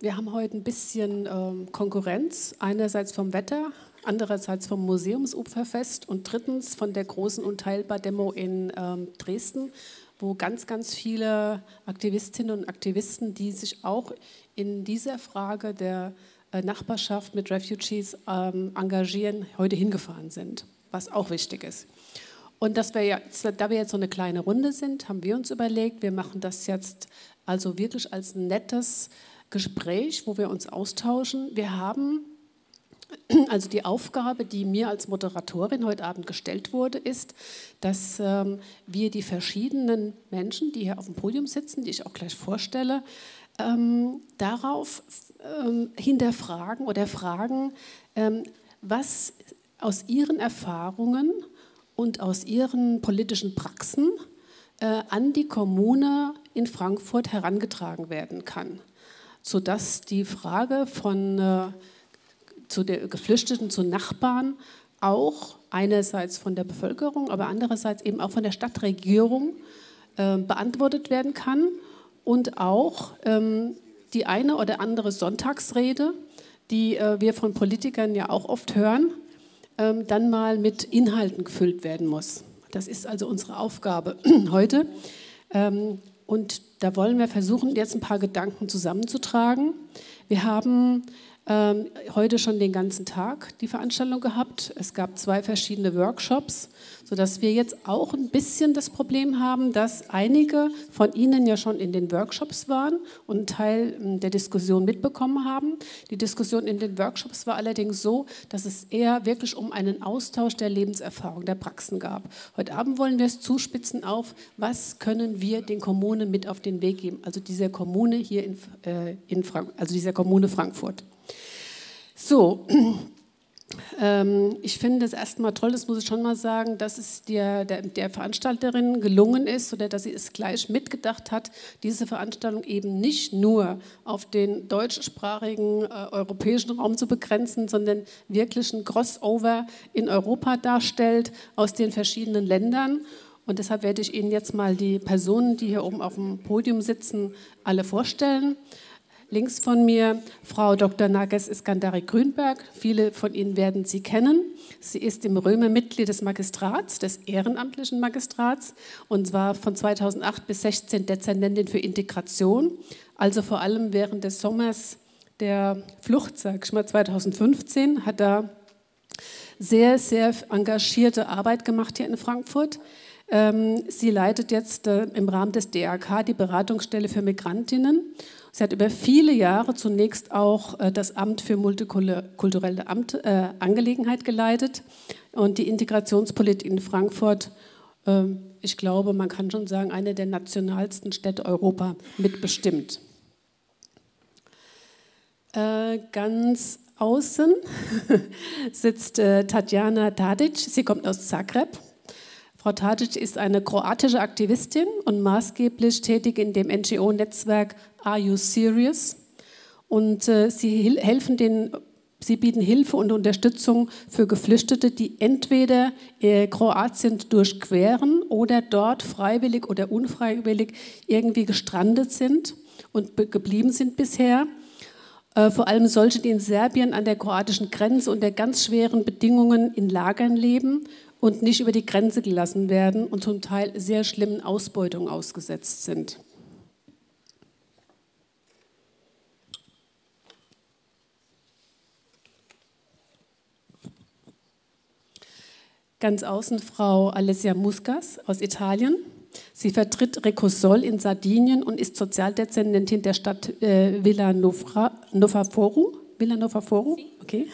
Wir haben heute ein bisschen Konkurrenz, einerseits vom Wetter, andererseits vom Museumsupferfest und drittens von der großen Unteilbar-Demo in Dresden, wo ganz, ganz viele Aktivistinnen und Aktivisten, die sich auch in dieser Frage der Nachbarschaft mit Refugees engagieren, heute hingefahren sind, was auch wichtig ist. Und dass wir jetzt, da wir jetzt so eine kleine Runde sind, haben wir uns überlegt, wir machen das jetzt also wirklich als ein nettes Gespräch, wo wir uns austauschen. Wir haben, also die Aufgabe, die mir als Moderatorin heute Abend gestellt wurde, ist, dass wir die verschiedenen Menschen, die hier auf dem Podium sitzen, die ich auch gleich vorstelle, darauf hinterfragen oder fragen, was aus ihren Erfahrungen und aus ihren politischen Praxen an die Kommune in Frankfurt herangetragen werden kann, sodass die Frage von zu der Geflüchteten, zu Nachbarn auch einerseits von der Bevölkerung, aber andererseits eben auch von der Stadtregierung beantwortet werden kann und auch die eine oder andere Sonntagsrede, die wir von Politikern ja auch oft hören, dann mal mit Inhalten gefüllt werden muss. Das ist also unsere Aufgabe heute. Und da wollen wir versuchen, jetzt ein paar Gedanken zusammenzutragen. Wir haben heute schon den ganzen Tag die Veranstaltung gehabt. Es gab 2 verschiedene Workshops, sodass wir jetzt auch ein bisschen das Problem haben, dass einige von Ihnen ja schon in den Workshops waren und einen Teil der Diskussion mitbekommen haben. Die Diskussion in den Workshops war allerdings so, dass es eher wirklich um einen Austausch der Lebenserfahrung, der Praxen gab. Heute Abend wollen wir es zuspitzen auf, was können wir den Kommunen mit auf den Weg geben, also dieser Kommune hier in Frankfurt, also dieser Kommune Frankfurt. So, ich finde es erstmal toll, das muss ich schon mal sagen, dass es der Veranstalterin gelungen ist oder dass sie es gleich mitgedacht hat, diese Veranstaltung eben nicht nur auf den deutschsprachigen europäischen Raum zu begrenzen, sondern wirklich ein Crossover in Europa darstellt aus den verschiedenen Ländern. Und deshalb werde ich Ihnen jetzt mal die Personen, die hier oben auf dem Podium sitzen, alle vorstellen. Links von mir Frau Dr. Nargess Eskandari-Grünberg. Viele von Ihnen werden sie kennen. Sie ist im Römer Mitglied des Magistrats, des ehrenamtlichen Magistrats, und war von 2008 bis 2016 Dezernentin für Integration, also vor allem während des Sommers der Flucht, sag ich mal, 2015, hat da sehr, sehr engagierte Arbeit gemacht hier in Frankfurt. Sie leitet jetzt im Rahmen des DRK die Beratungsstelle für Migrantinnen. Sie hat über viele Jahre zunächst auch das Amt für multikulturelle Angelegenheit geleitet und die Integrationspolitik in Frankfurt, ich glaube, man kann schon sagen, eine der nationalsten Städte Europa mitbestimmt. Ganz außen sitzt Tajana Tadic, sie kommt aus Zagreb. Frau Tadic ist eine kroatische Aktivistin und maßgeblich tätig in dem NGO-Netzwerk Are You Syrious? Und sie bieten Hilfe und Unterstützung für Geflüchtete, die entweder Kroatien durchqueren oder dort freiwillig oder unfreiwillig irgendwie gestrandet sind und geblieben sind bisher. Vor allem solche, die in Serbien an der kroatischen Grenze unter ganz schweren Bedingungen in Lagern leben und nicht über die Grenze gelassen werden und zum Teil sehr schlimmen Ausbeutungen ausgesetzt sind. Ganz außen Frau Alessia Muscas aus Italien. Sie vertritt Re.Co.Sol. in Sardinien und ist Sozialdezernentin der Stadt Villanova Forum, okay,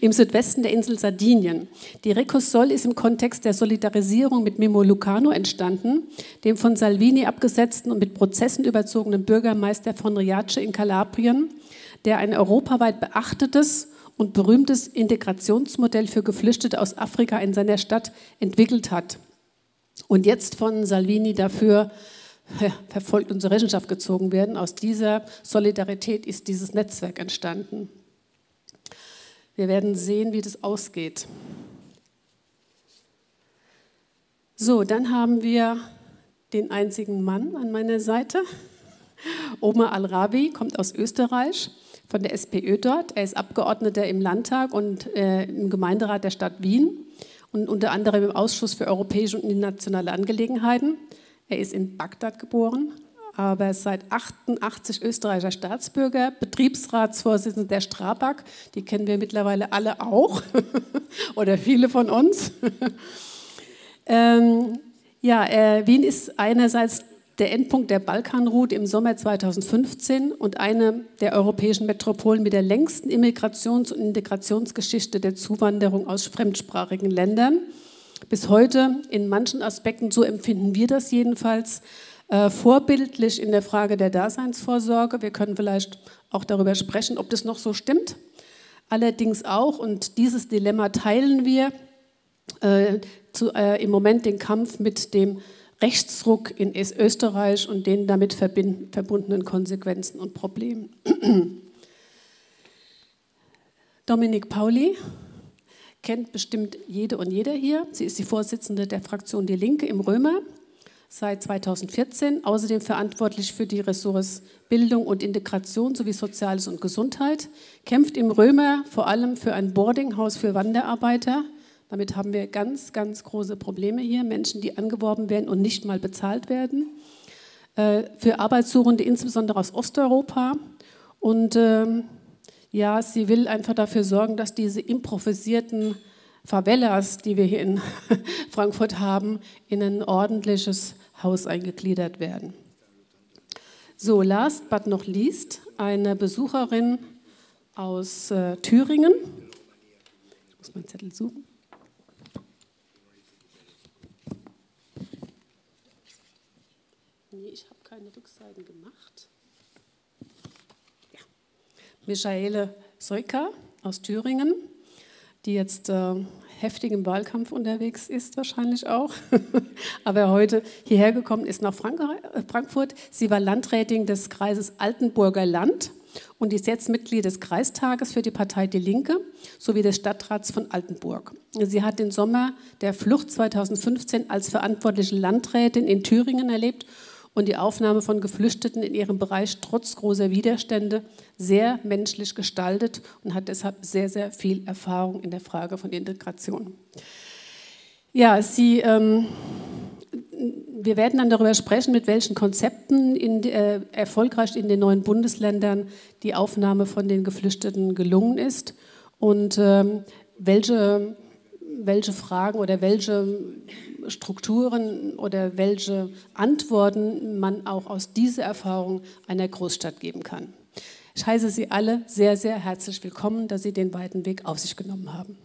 im Südwesten der Insel Sardinien. Die Re.Co.Sol. ist im Kontext der Solidarisierung mit Mimo Lucano entstanden, dem von Salvini abgesetzten und mit Prozessen überzogenen Bürgermeister von Riace in Kalabrien, der ein europaweit beachtetes und berühmtes Integrationsmodell für Geflüchtete aus Afrika in seiner Stadt entwickelt hat und jetzt von Salvini dafür verfolgt und zur Rechenschaft gezogen werden. Aus dieser Solidarität ist dieses Netzwerk entstanden. Wir werden sehen, wie das ausgeht. So, dann haben wir den einzigen Mann an meiner Seite, Omar Al-Rawi kommt aus Österreich, von der SPÖ dort. Er ist Abgeordneter im Landtag und im Gemeinderat der Stadt Wien und unter anderem im Ausschuss für europäische und internationale Angelegenheiten. Er ist in Bagdad geboren, aber seit 1988 österreichischer Staatsbürger, Betriebsratsvorsitzender der Strabag, die kennen wir mittlerweile alle auch oder viele von uns. Wien ist einerseits der Endpunkt der Balkanroute im Sommer 2015 und eine der europäischen Metropolen mit der längsten Immigrations- und Integrationsgeschichte der Zuwanderung aus fremdsprachigen Ländern. Bis heute in manchen Aspekten, so empfinden wir das jedenfalls, vorbildlich in der Frage der Daseinsvorsorge. Wir können vielleicht auch darüber sprechen, ob das noch so stimmt. Allerdings auch, und dieses Dilemma teilen wir, im Moment den Kampf mit dem Rechtsruck in Österreich und den damit verbundenen Konsequenzen und Problemen. Dominique Pauli kennt bestimmt jede und jeder hier. Sie ist die Vorsitzende der Fraktion DIE LINKE im Römer seit 2014, außerdem verantwortlich für die Ressorts Bildung und Integration sowie Soziales und Gesundheit, kämpft im Römer vor allem für ein Boardinghaus für Wanderarbeiter. Damit haben wir ganz, ganz große Probleme hier. Menschen, die angeworben werden und nicht mal bezahlt werden. Für Arbeitssuchende, insbesondere aus Osteuropa. Und ja, sie will einfach dafür sorgen, dass diese improvisierten Favelas, die wir hier in Frankfurt haben, in ein ordentliches Haus eingegliedert werden. So, last but not least, eine Besucherin aus Thüringen. Ich muss meinen Zettel suchen. Nee, ich habe keine Rückseiten gemacht. Ja. Michaele Sojka aus Thüringen, die jetzt heftig im Wahlkampf unterwegs ist, wahrscheinlich auch, aber heute hierher gekommen ist nach Frankfurt. Sie war Landrätin des Kreises Altenburger Land und ist jetzt Mitglied des Kreistages für die Partei DIE LINKE sowie des Stadtrats von Altenburg. Sie hat den Sommer der Flucht 2015 als verantwortliche Landrätin in Thüringen erlebt und die Aufnahme von Geflüchteten in ihrem Bereich trotz großer Widerstände sehr menschlich gestaltet und hat deshalb sehr, sehr viel Erfahrung in der Frage von Integration. Ja, wir werden dann darüber sprechen, mit welchen Konzepten erfolgreich in den neuen Bundesländern die Aufnahme von den Geflüchteten gelungen ist und welche Fragen oder welche Strukturen oder welche Antworten man auch aus dieser Erfahrung einer Großstadt geben kann. Ich heiße Sie alle sehr, sehr herzlich willkommen, dass Sie den weiten Weg auf sich genommen haben.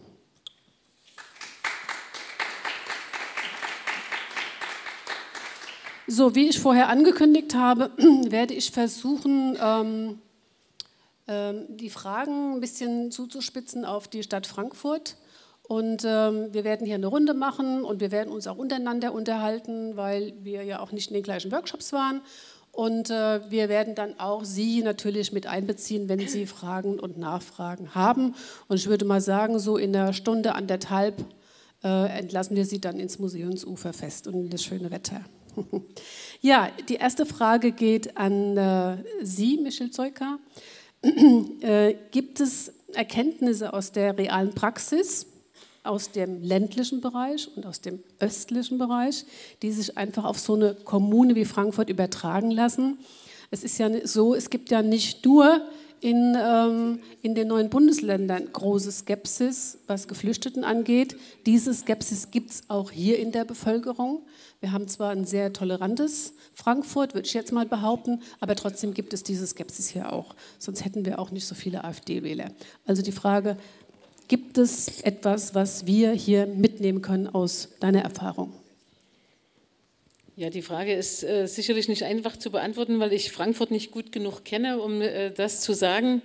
So, wie ich vorher angekündigt habe, werde ich versuchen, die Fragen ein bisschen zuzuspitzen auf die Stadt Frankfurt. Und wir werden hier eine Runde machen und wir werden uns auch untereinander unterhalten, weil wir ja auch nicht in den gleichen Workshops waren. Und wir werden dann auch Sie natürlich mit einbeziehen, wenn Sie Fragen und Nachfragen haben. Und ich würde mal sagen, so in einer Stunde, anderthalb entlassen wir Sie dann ins Museumsuferfest und in das schöne Wetter. Ja, die erste Frage geht an Sie, Michaele Sojka. Gibt es Erkenntnisse aus der realen Praxis, aus dem ländlichen Bereich und aus dem östlichen Bereich, die sich einfach auf so eine Kommune wie Frankfurt übertragen lassen? Es ist ja so, es gibt ja nicht nur in den neuen Bundesländern große Skepsis, was Geflüchteten angeht. Diese Skepsis gibt es auch hier in der Bevölkerung. Wir haben zwar ein sehr tolerantes Frankfurt, würde ich jetzt mal behaupten, aber trotzdem gibt es diese Skepsis hier auch. Sonst hätten wir auch nicht so viele AfD-Wähler. Also die Frage: Gibt es etwas, was wir hier mitnehmen können aus deiner Erfahrung? Ja, die Frage ist sicherlich nicht einfach zu beantworten, weil ich Frankfurt nicht gut genug kenne, um das zu sagen.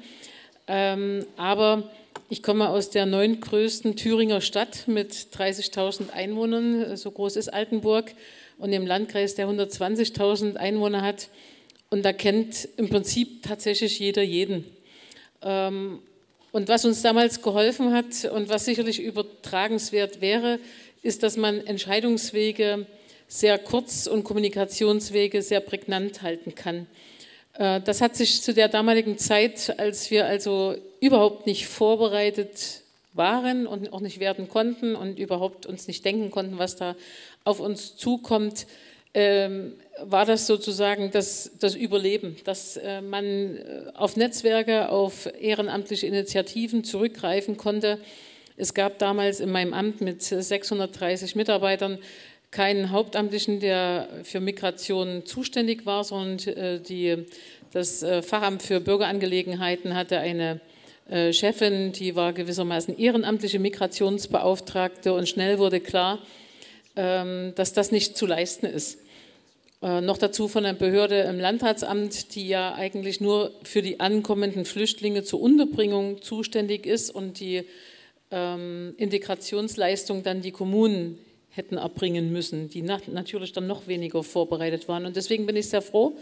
Aber ich komme aus der 9. größten Thüringer Stadt mit 30.000 Einwohnern, so groß ist Altenburg, und im Landkreis, der 120.000 Einwohner hat. Und da kennt im Prinzip tatsächlich jeder jeden. Und was uns damals geholfen hat und was sicherlich übertragenswert wäre, ist, dass man Entscheidungswege sehr kurz und Kommunikationswege sehr prägnant halten kann. Das hat sich zu der damaligen Zeit, als wir also überhaupt nicht vorbereitet waren und auch nicht werden konnten und überhaupt uns nicht denken konnten, was da auf uns zukommt, war das sozusagen das Überleben, dass man auf Netzwerke, auf ehrenamtliche Initiativen zurückgreifen konnte. Es gab damals in meinem Amt mit 630 Mitarbeitern keinen Hauptamtlichen, der für Migration zuständig war, sondern das Fachamt für Bürgerangelegenheiten hatte eine Chefin, die war gewissermaßen ehrenamtliche Migrationsbeauftragte, und schnell wurde klar, dass das nicht zu leisten ist. Noch dazu von der Behörde im Landratsamt, die ja eigentlich nur für die ankommenden Flüchtlinge zur Unterbringung zuständig ist und die Integrationsleistung dann die Kommunen hätten erbringen müssen, die natürlich dann noch weniger vorbereitet waren. Und deswegen bin ich sehr froh,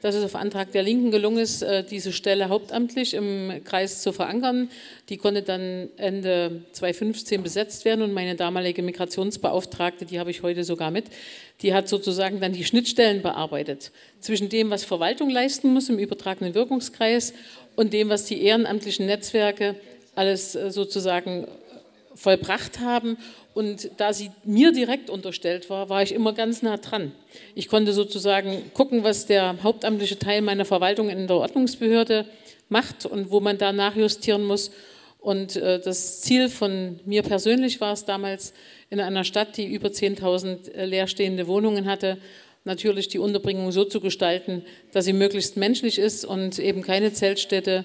dass es auf Antrag der Linken gelungen ist, diese Stelle hauptamtlich im Kreis zu verankern. Die konnte dann Ende 2015 besetzt werden, und meine damalige Migrationsbeauftragte, die habe ich heute sogar mit, die hat sozusagen dann die Schnittstellen bearbeitet zwischen dem, was Verwaltung leisten muss im übertragenen Wirkungskreis, und dem, was die ehrenamtlichen Netzwerke alles sozusagen vollbracht haben. Und da sie mir direkt unterstellt war, war ich immer ganz nah dran. Ich konnte sozusagen gucken, was der hauptamtliche Teil meiner Verwaltung in der Ordnungsbehörde macht und wo man da nachjustieren muss. Und das Ziel von mir persönlich war es damals, in einer Stadt, die über 10.000 leerstehende Wohnungen hatte, natürlich die Unterbringung so zu gestalten, dass sie möglichst menschlich ist und eben keine Zeltstädte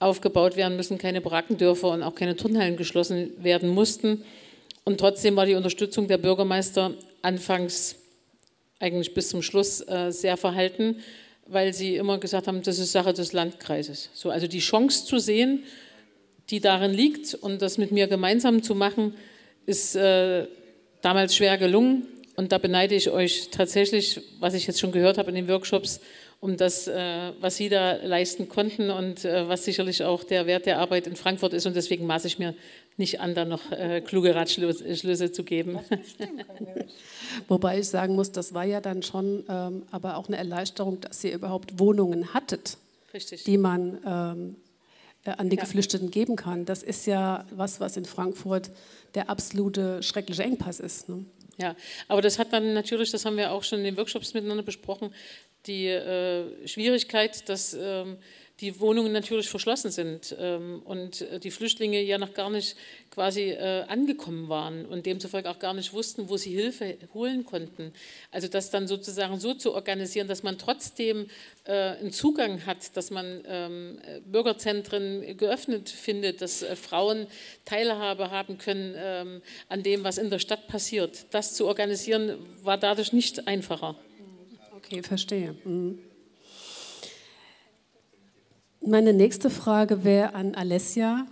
aufgebaut werden müssen, keine Barackendörfer und auch keine Turnhallen geschlossen werden mussten. Und trotzdem war die Unterstützung der Bürgermeister anfangs, eigentlich bis zum Schluss, sehr verhalten, weil sie immer gesagt haben, das ist Sache des Landkreises. So, also die Chance zu sehen, die darin liegt, und das mit mir gemeinsam zu machen, ist damals schwer gelungen. Und da beneide ich euch tatsächlich, was ich jetzt schon gehört habe in den Workshops, um das, was Sie da leisten konnten und was sicherlich auch der Wert der Arbeit in Frankfurt ist. Und deswegen maße ich mir nicht an, da noch kluge Ratschlüsse zu geben. Wobei ich sagen muss, das war ja dann schon aber auch eine Erleichterung, dass ihr überhaupt Wohnungen hattet, richtig, die man an die Geflüchteten geben kann. Das ist ja was in Frankfurt der absolute schreckliche Engpass ist, ne? Ja, aber das hat dann natürlich, das haben wir auch schon in den Workshops miteinander besprochen, die Schwierigkeit, dass die Wohnungen natürlich verschlossen sind und die Flüchtlinge ja noch gar nicht quasi angekommen waren und demzufolge auch gar nicht wussten, wo sie Hilfe holen konnten. Also das dann sozusagen so zu organisieren, dass man trotzdem einen Zugang hat, dass man Bürgerzentren geöffnet findet, dass Frauen Teilhabe haben können an dem, was in der Stadt passiert. Das zu organisieren, war dadurch nicht einfacher. Okay, verstehe. Mhm. Meine nächste Frage wäre an Alessia.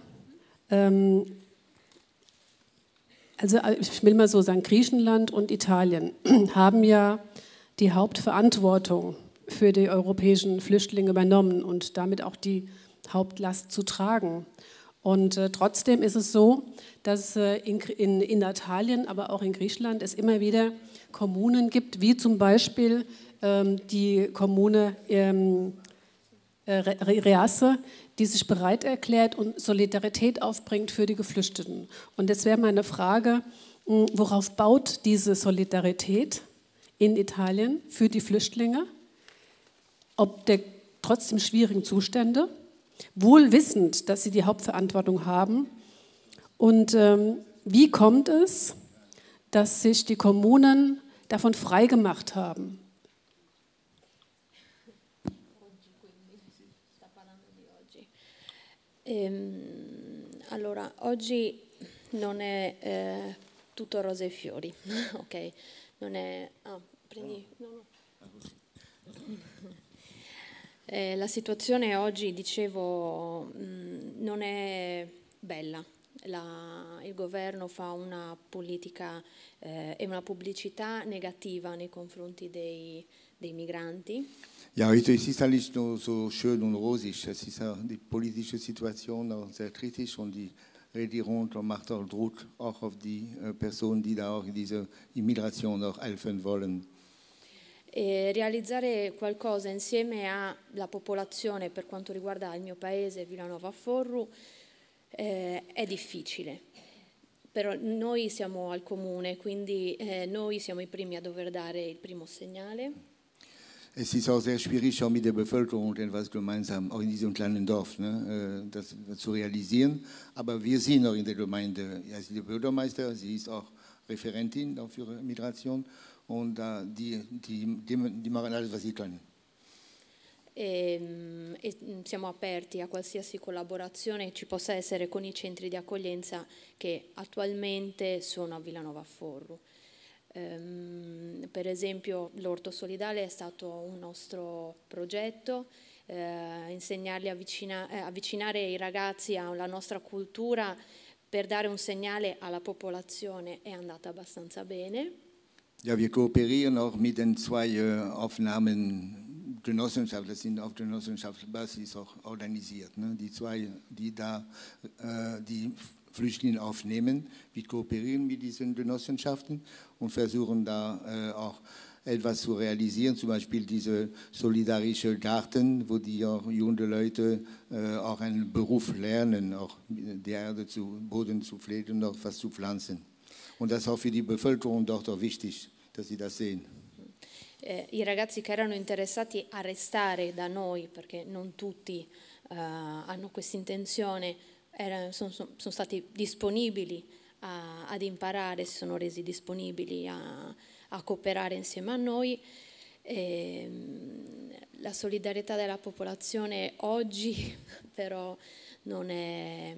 Also ich will mal so sagen, Griechenland und Italien haben ja die Hauptverantwortung für die europäischen Flüchtlinge übernommen und damit auch die Hauptlast zu tragen. Und trotzdem ist es so, dass in Italien, aber auch in Griechenland es immer wieder Kommunen gibt, wie zum Beispiel die Kommune Riace, die sich bereit erklärt und Solidarität aufbringt für die Geflüchteten. Und jetzt wäre meine Frage, worauf baut diese Solidarität in Italien für die Flüchtlinge, ob der trotzdem schwierigen Zustände, wohl wissend, dass sie die Hauptverantwortung haben? Und wie kommt es, dass sich die Kommunen davon freigemacht haben? Allora, oggi non è tutto rose e fiori, ok? Non è... Ah, prendi... No. La situazione oggi, dicevo, non è bella. Il governo fa una politica e una pubblicità negativa nei confronti dei migranti. Ja, heute ist es alles nur so schön und rosig. Es ist die politische Situation auch sehr kritisch, und die Regierung macht auch Druck auch auf die Personen, die da auch in dieser Immigration auch helfen wollen. e realizzare qualcosa insieme alla popolazione per quanto riguarda il mio paese, Villanova Forru, è difficile. Però noi siamo al comune, quindi noi siamo i primi a dover dare il primo segnale. Es ist auch sehr schwierig, auch mit der Bevölkerung etwas gemeinsam, auch in diesem kleinen Dorf, ne, das zu realisieren. Aber wir sind auch in der Gemeinde, also der Bürgermeister, sie ist auch Referentin für Migration und die machen alles, was sie können. E siamo aperti a qualsiasi collaborazione ci possa essere con i centri di accoglienza che attualmente sono a Villanova Forru. Per esempio l'orto solidale è stato un nostro progetto, insegnarli a avvicinare i ragazzi alla nostra cultura per dare un segnale alla popolazione è andata abbastanza bene. Ja, wir kooperieren auch mit den zwei Aufnahmen Genossenschaft, das sind auf Genossenschaftsbasis auch organisiert. Ne? Die zwei, die da die Flüchtlinge aufnehmen, wir kooperieren mit diesen Genossenschaften und versuchen da auch etwas zu realisieren, zum Beispiel diese solidarische Garten, wo die auch junge Leute auch einen Beruf lernen, auch die Erde zu Boden zu pflegen und auch was zu pflanzen. Und das ist auch für die Bevölkerung dort auch wichtig, dass sie das sehen. I ragazzi che erano interessati a restare da noi, perché non tutti hanno questa intenzione, sono stati disponibili ad imparare, si sono resi disponibili a cooperare insieme a noi. E la solidarietà della popolazione oggi però non è...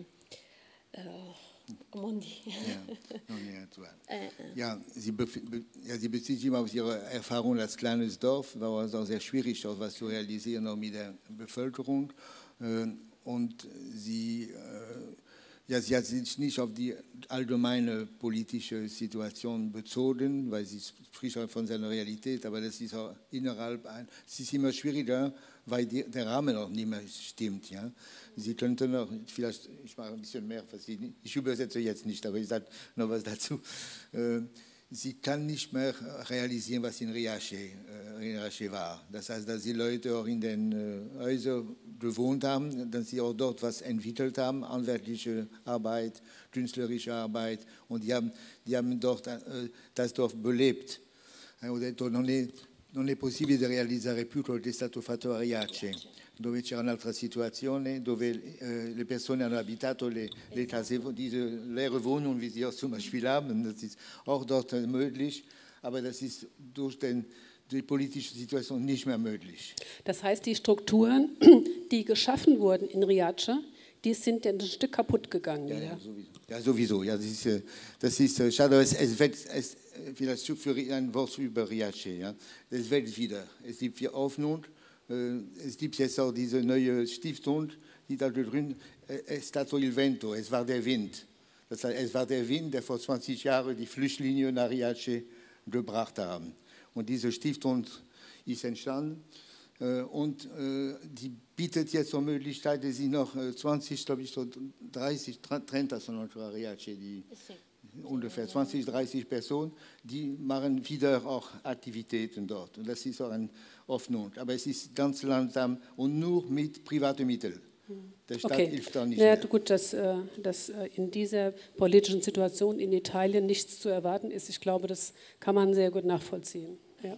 Ja, sie bezieht sich immer auf ihre Erfahrung als kleines Dorf, war es auch sehr schwierig, auch was zu realisieren, auch mit der Bevölkerung. Und sie hat sich nicht auf die allgemeine politische Situation bezogen, weil sie frisch von seiner Realität, aber das ist auch innerhalb, es ist immer schwieriger, weil der Rahmen auch nicht mehr stimmt. Ja? Sie könnten auch, vielleicht, ich mache ein bisschen mehr, ich übersetze jetzt nicht, aber ich sage noch was dazu. Sie kann nicht mehr realisieren, was in Riace war. Das heißt, dass die Leute auch in den Häusern gewohnt haben, dass sie auch dort was entwickelt haben, handwerkliche Arbeit, künstlerische Arbeit, und die haben dort das Dorf belebt. Non è possibile realizzare più quello che è stato fatto a Riace, dove c'era un'altra situazione, dove le persone hanno abitato le case, diese leere Wohnungen, wie sie auch zum Beispiel haben, das ist auch dort möglich, aber das ist durch die politische Situation nicht mehr möglich. Das heißt, die Strukturen, die geschaffen wurden in Riace, die sind ein Stück kaputt gegangen. Ja, ja, sowieso. Ja, sowieso. Ja, das ist schade, aber es wächst, vielleicht für ein Wort über Riace. Ja. Es wächst wieder. Es gibt viel Hoffnung. Es gibt jetzt auch diese neue Stiftung, die da gegründet ist, stato il vento, es war der Wind. Das heißt, es war der Wind, der vor 20 Jahren die Flüchtlinge nach Riace gebracht haben. Und diese Stiftung ist entstanden. Und die bietet jetzt so Möglichkeiten, es sind noch 20, glaube ich, so 30, 30 sono ancora Riace, die ungefähr 20, 30 Personen, die machen wieder auch Aktivitäten dort. Und das ist auch eine Hoffnung. Aber es ist ganz langsam und nur mit privaten Mitteln. Der Staat hilft da nicht mehr. Ja, gut, dass in dieser politischen Situation in Italien nichts zu erwarten ist, ich glaube, das kann man sehr gut nachvollziehen. Ja.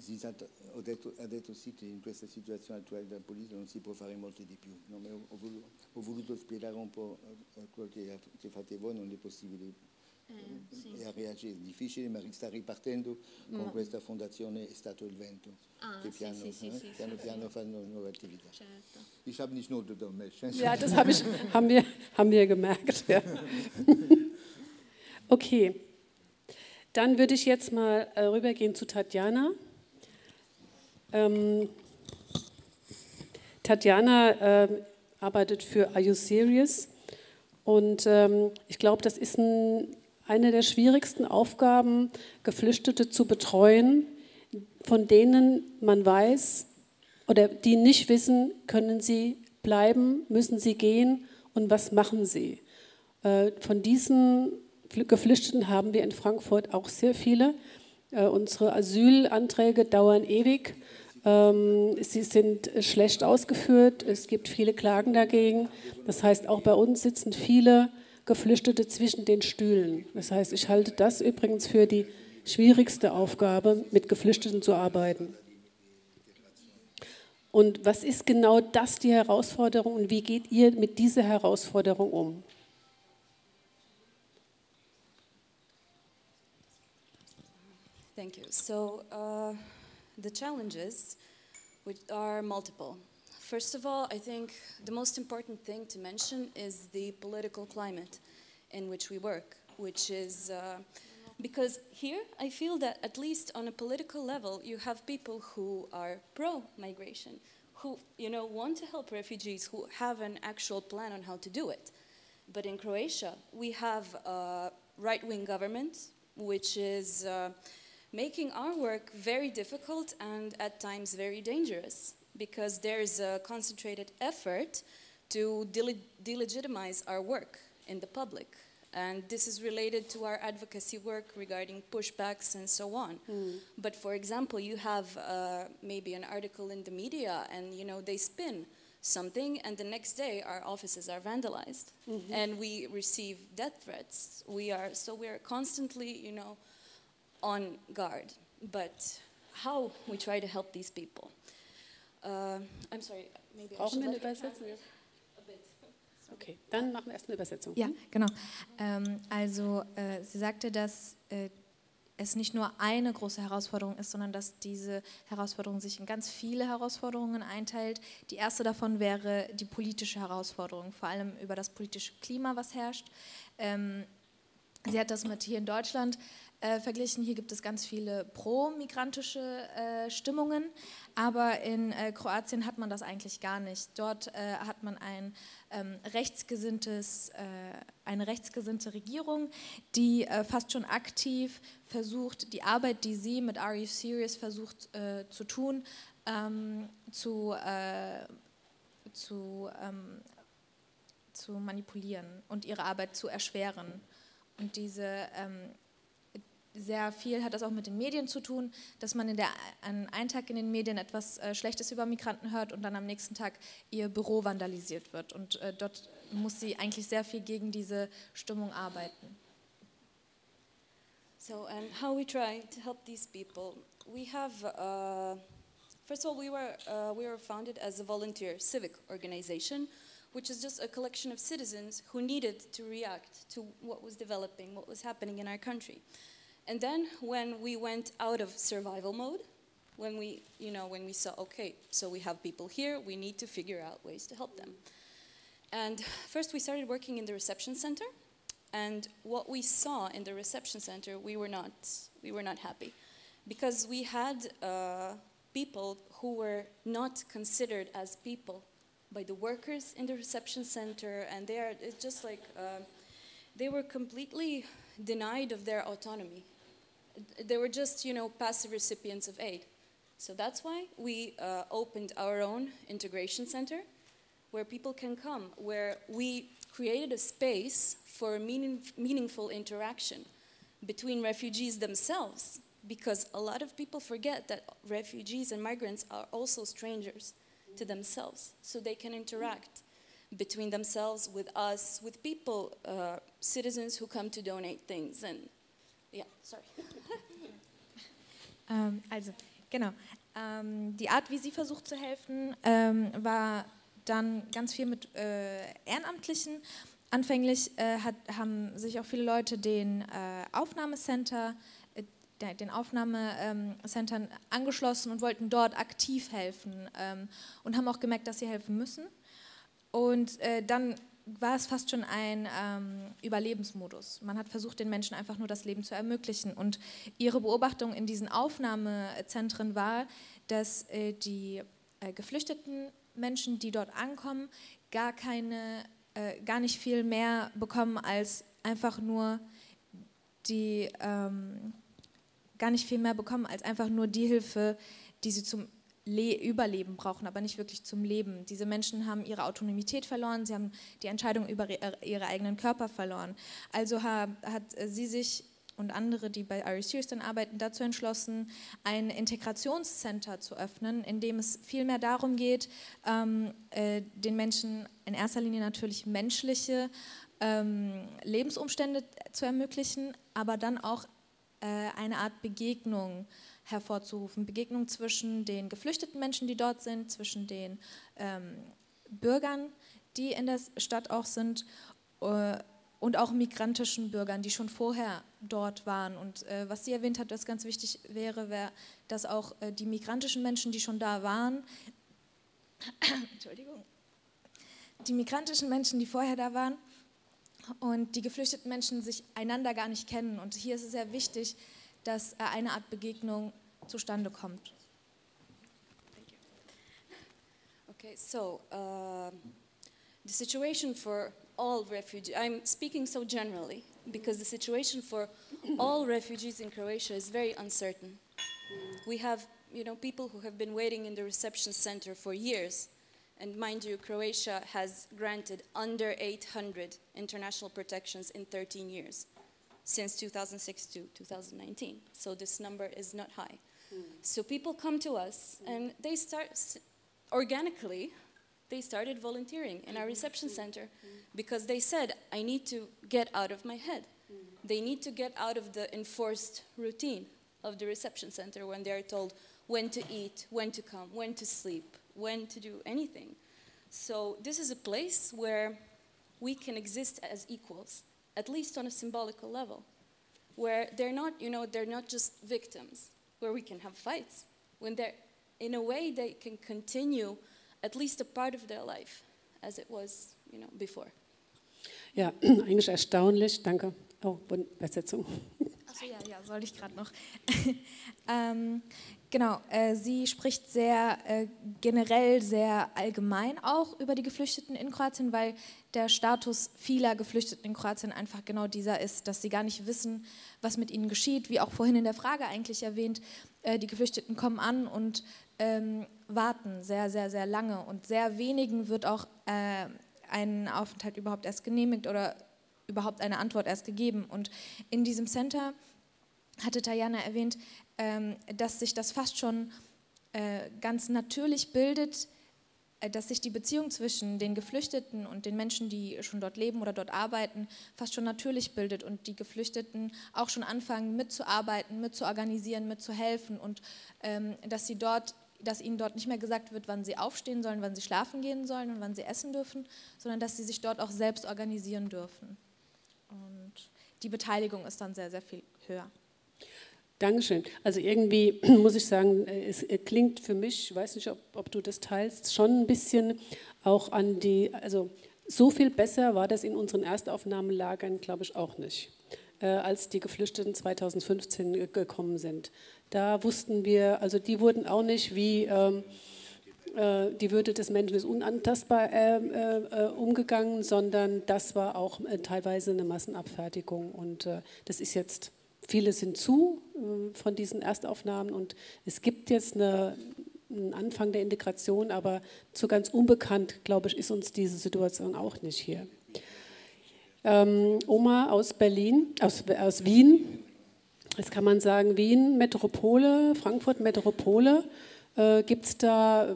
Si sa, ho detto sì che in questa situazione attuale della politica non si può fare molto di più, no, ho voluto spiegare un po' quello che fate voi, non è possibile sì. A reagire, è difficile, ma sta ripartendo con questa fondazione è stato il vento, che piano piano fanno nuove attività. Certo. Ich habe nicht nur Dolmetsch. Ja, das haben wir gemerkt. Ja. Okay. Dann würde ich jetzt mal rübergehen zu Tajana. Tajana arbeitet für Are You Syrious? Und ich glaube, das ist eine der schwierigsten Aufgaben, Geflüchtete zu betreuen, von denen man weiß oder die nicht wissen, können sie bleiben, müssen sie gehen und was machen sie. Von diesen Geflüchteten haben wir in Frankfurt auch sehr viele. Unsere Asylanträge dauern ewig. Sie sind schlecht ausgeführt. Es gibt viele Klagen dagegen. Das heißt, auch bei uns sitzen viele Geflüchtete zwischen den Stühlen. Das heißt, ich halte das übrigens für die schwierigste Aufgabe, mit Geflüchteten zu arbeiten. Und was ist genau das die Herausforderung und wie geht ihr mit dieser Herausforderung um? Thank you. So the challenges, which are multiple. First of all, I think the most important thing to mention is the political climate in which we work, which is because here I feel that at least on a political level you have people who are pro-migration, who want to help refugees, who have an actual plan on how to do it. But in Croatia we have a right-wing government which is making our work very difficult and at times very dangerous, because there is a concentrated effort to delegitimize our work in the public. And this is related to our advocacy work regarding pushbacks and so on. Mm. But for example, you have maybe an article in the media and they spin something and the next day our offices are vandalized. Mm-hmm. And we receive death threats. We are constantly, on guard, but how we try to help these people. I'm sorry, maybe I should let you translate a bit. Okay, dann machen wir erst eine Übersetzung. Ja, genau. Also sie sagte, dass es nicht nur eine große Herausforderung ist, sondern dass diese Herausforderung sich in ganz viele Herausforderungen einteilt. Die erste davon wäre die politische Herausforderung, vor allem über das politische Klima, was herrscht. Sie hat das mit hier in Deutschland verglichen. Hier gibt es ganz viele pro-migrantische Stimmungen, aber in Kroatien hat man das eigentlich gar nicht. Dort hat man eine rechtsgesinnte Regierung, die fast schon aktiv versucht, die Arbeit, die sie mit Are You Syrious? Versucht zu tun, zu manipulieren und ihre Arbeit zu erschweren. Und sehr viel hat das auch mit den Medien zu tun, dass man an einem Tag in den Medien etwas Schlechtes über Migranten hört und dann am nächsten Tag ihr Büro vandalisiert wird. Und dort muss sie eigentlich sehr viel gegen diese Stimmung arbeiten. So, and how we try to help these people? We have, first of all, we were founded as a volunteer civic organization, which is just a collection of citizens who needed to react to what was developing, what was happening in our country. And then when we went out of survival mode, when we, when we saw, okay, so we have people here, we need to figure out ways to help them. And first we started working in the reception center, and what we saw in the reception center, we were not happy, because we had people who were not considered as people by the workers in the reception center, and it's just like, they were completely denied of their autonomy. They were just, passive recipients of aid. So that's why we opened our own integration center, where people can come, where we created a space for meaningful interaction between refugees themselves, because a lot of people forget that refugees and migrants are also strangers to themselves, so they can interact between themselves, with us, with people, citizens who come to donate things and, yeah, sorry. Also, genau. Die Art, wie sie versucht zu helfen, war dann ganz viel mit Ehrenamtlichen. Anfänglich haben sich auch viele Leute den Aufnahmecentern angeschlossen und wollten dort aktiv helfen und haben auch gemerkt, dass sie helfen müssen. Und dann war es fast schon ein Überlebensmodus. Man hat versucht, den Menschen einfach nur das Leben zu ermöglichen. Und ihre Beobachtung in diesen Aufnahmezentren war, dass die geflüchteten Menschen, die dort ankommen, gar nicht viel mehr bekommen als einfach nur die Hilfe, die sie zum Überleben brauchen, aber nicht wirklich zum Leben. Diese Menschen haben ihre Autonomität verloren, sie haben die Entscheidung über ihre eigenen Körper verloren. Also hat sie sich und andere, die bei Are You Syrious? Dann arbeiten, dazu entschlossen, ein Integrationscenter zu öffnen, in dem es vielmehr darum geht, den Menschen in erster Linie natürlich menschliche Lebensumstände zu ermöglichen, aber dann auch eine Art Begegnung hervorzurufen. Begegnung zwischen den geflüchteten Menschen, die dort sind, zwischen den Bürgern, die in der Stadt auch sind, und auch migrantischen Bürgern, die schon vorher dort waren. Und was sie erwähnt hat, was ganz wichtig wäre, wäre, dass auch die migrantischen Menschen, die schon da waren, Entschuldigung, die migrantischen Menschen, die vorher da waren und die geflüchteten Menschen sich einander gar nicht kennen. Und hier ist es sehr wichtig, dass eine Art Begegnung zustande kommt. Okay, so the situation for all refugees, I'm speaking so generally, because the situation for all refugees in Croatia is very uncertain. We have, you know, people who have been waiting in the reception center for years, and mind you, Croatia has granted under 800 international protections in 13 years, since 2006 to 2019, so this number is not high. So people come to us, and they start, organically, they started volunteering in our reception center because they said, I need to get out of my head. They need to get out of the enforced routine of the reception center when they are told when to eat, when to come, when to sleep, when to do anything. So this is a place where we can exist as equals, at least on a symbolical level, where they're not, you know, they're not just victims, where we can have fights, when they're, in a way, they can continue at least a part of their life, as it was, you know, before. Ja, eigentlich erstaunlich, danke. Oh, Übersetzung. Achso, ja, ja, soll ich gerade noch. Genau, sie spricht sehr generell, sehr allgemein auch über die Geflüchteten in Kroatien, weil der Status vieler Geflüchteten in Kroatien einfach genau dieser ist, dass sie gar nicht wissen, was mit ihnen geschieht, wie auch vorhin in der Frage eigentlich erwähnt, die Geflüchteten kommen an und warten sehr, sehr, sehr lange und sehr wenigen wird auch ein Aufenthalt überhaupt erst genehmigt oder überhaupt eine Antwort erst gegeben. Und in diesem Center hatte Tajana erwähnt, dass sich das fast schon ganz natürlich bildet, dass sich die Beziehung zwischen den Geflüchteten und den Menschen, die schon dort leben oder dort arbeiten, fast schon natürlich bildet und die Geflüchteten auch schon anfangen mitzuarbeiten, mitzuorganisieren, mitzuhelfen und dass ihnen dort nicht mehr gesagt wird, wann sie aufstehen sollen, wann sie schlafen gehen sollen und wann sie essen dürfen, sondern dass sie sich dort auch selbst organisieren dürfen. Und die Beteiligung ist dann sehr, sehr viel höher. Dankeschön. Also irgendwie muss ich sagen, es klingt für mich, ich weiß nicht, ob du das teilst, schon ein bisschen auch an die, also so viel besser war das in unseren Erstaufnahmelagern, glaube ich, auch nicht, als die Geflüchteten 2015 gekommen sind. Da wussten wir, also die wurden auch nicht wie die Würde des Menschen ist unantastbar umgegangen, sondern das war auch teilweise eine Massenabfertigung und das ist jetzt... Viele sind zu von diesen Erstaufnahmen und es gibt jetzt einen Anfang der Integration, aber so ganz unbekannt, glaube ich, ist uns diese Situation auch nicht hier. Omar aus Berlin, aus Wien, jetzt kann man sagen, Wien, Metropole, Frankfurt, Metropole, gibt es da,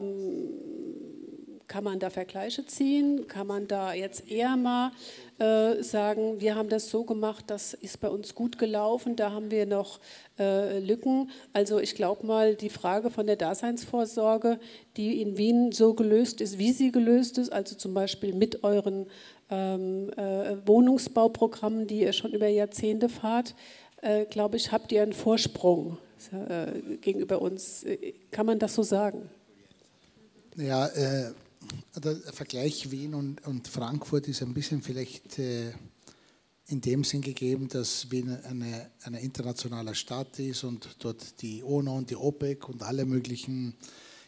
kann man da Vergleiche ziehen, kann man da jetzt eher mal... sagen, wir haben das so gemacht, das ist bei uns gut gelaufen, da haben wir noch Lücken. Also ich glaube mal, die Frage von der Daseinsvorsorge, die in Wien so gelöst ist, wie sie gelöst ist, also zum Beispiel mit euren Wohnungsbauprogrammen, die ihr schon über Jahrzehnte fahrt, glaube ich, habt ihr einen Vorsprung gegenüber uns. Kann man das so sagen? Ja, der Vergleich Wien und Frankfurt ist ein bisschen vielleicht in dem Sinn gegeben, dass Wien eine internationale Stadt ist und dort die UNO und die OPEC und alle möglichen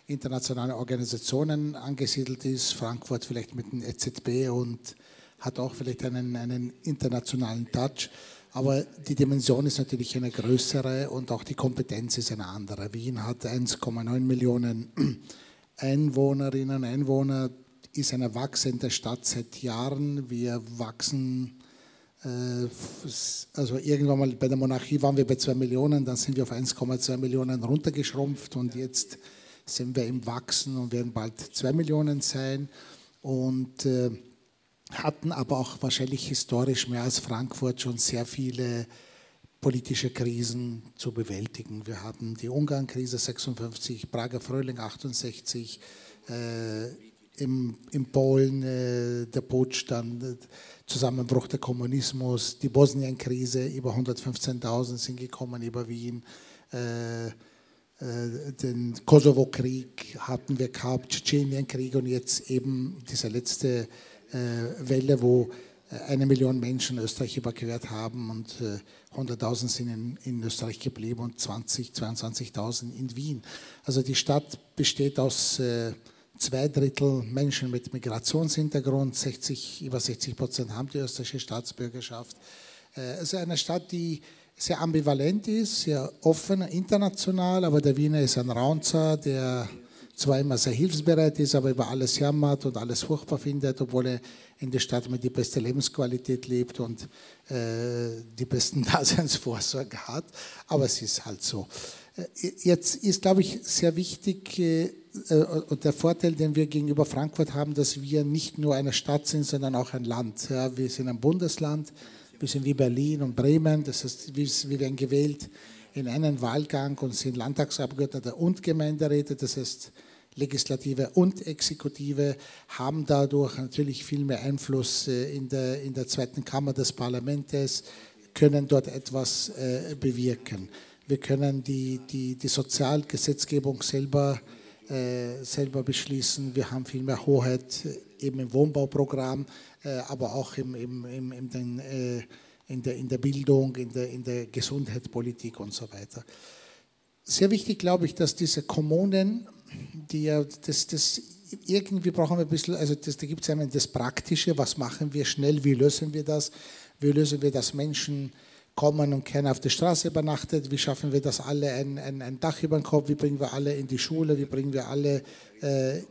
internationalen Organisationen angesiedelt ist. Frankfurt vielleicht mit dem EZB und hat auch vielleicht einen internationalen Touch. Aber die Dimension ist natürlich eine größere und auch die Kompetenz ist eine andere. Wien hat 1,9 Millionen Einwohnerinnen und Einwohner, ist eine wachsende Stadt seit Jahren. Wir wachsen Also irgendwann mal bei der Monarchie waren wir bei 2 Millionen, dann sind wir auf 1,2 Millionen runtergeschrumpft und jetzt sind wir im Wachsen und werden bald 2 Millionen sein und hatten aber auch wahrscheinlich historisch mehr als Frankfurt schon sehr viele politische Krisen zu bewältigen. Wir hatten die Ungarn-Krise 56, Prager Frühling 68, in Polen der Putsch, dann Zusammenbruch der Kommunismus, die Bosnien-Krise, über 115.000 sind gekommen über Wien, den Kosovo-Krieg hatten wir gehabt, Tschetschenien-Krieg und jetzt eben diese letzte Welle, wo 1 Million Menschen Österreich überquert haben und 100.000 sind in Österreich geblieben und 22.000 in Wien. Also die Stadt besteht aus 2 Drittel Menschen mit Migrationshintergrund, über 60% haben die österreichische Staatsbürgerschaft. Also eine Stadt, die sehr ambivalent ist, sehr offen, international, aber der Wiener ist ein Raunzer, der zwar immer sehr hilfsbereit ist, aber über alles jammert und alles furchtbar findet, obwohl er in der Stadt mit die beste Lebensqualität lebt und die besten Daseinsvorsorge hat, aber es ist halt so. Jetzt ist, glaube ich, sehr wichtig und der Vorteil, den wir gegenüber Frankfurt haben, dass wir nicht nur eine Stadt sind, sondern auch ein Land. Ja, wir sind ein Bundesland, wir sind wie Berlin und Bremen, das heißt, wir werden gewählt in einen Wahlgang und sind Landtagsabgeordnete und Gemeinderäte, das heißt Legislative und Exekutive, haben dadurch natürlich viel mehr Einfluss in der zweiten Kammer des Parlaments, können dort etwas bewirken. Wir können die Sozialgesetzgebung selber beschließen. Wir haben viel mehr Hoheit eben im Wohnbauprogramm, aber auch in der Bildung, in der Gesundheitspolitik und so weiter. Sehr wichtig, glaube ich, dass diese Kommunen, die ja irgendwie brauchen wir ein bisschen, also da gibt es einmal das Praktische, was machen wir schnell, wie lösen wir das? Wie lösen wir das Menschen kommen und keiner auf der Straße übernachtet, wie schaffen wir das alle, ein Dach über den Kopf, wie bringen wir alle in die Schule, wie bringen wir alle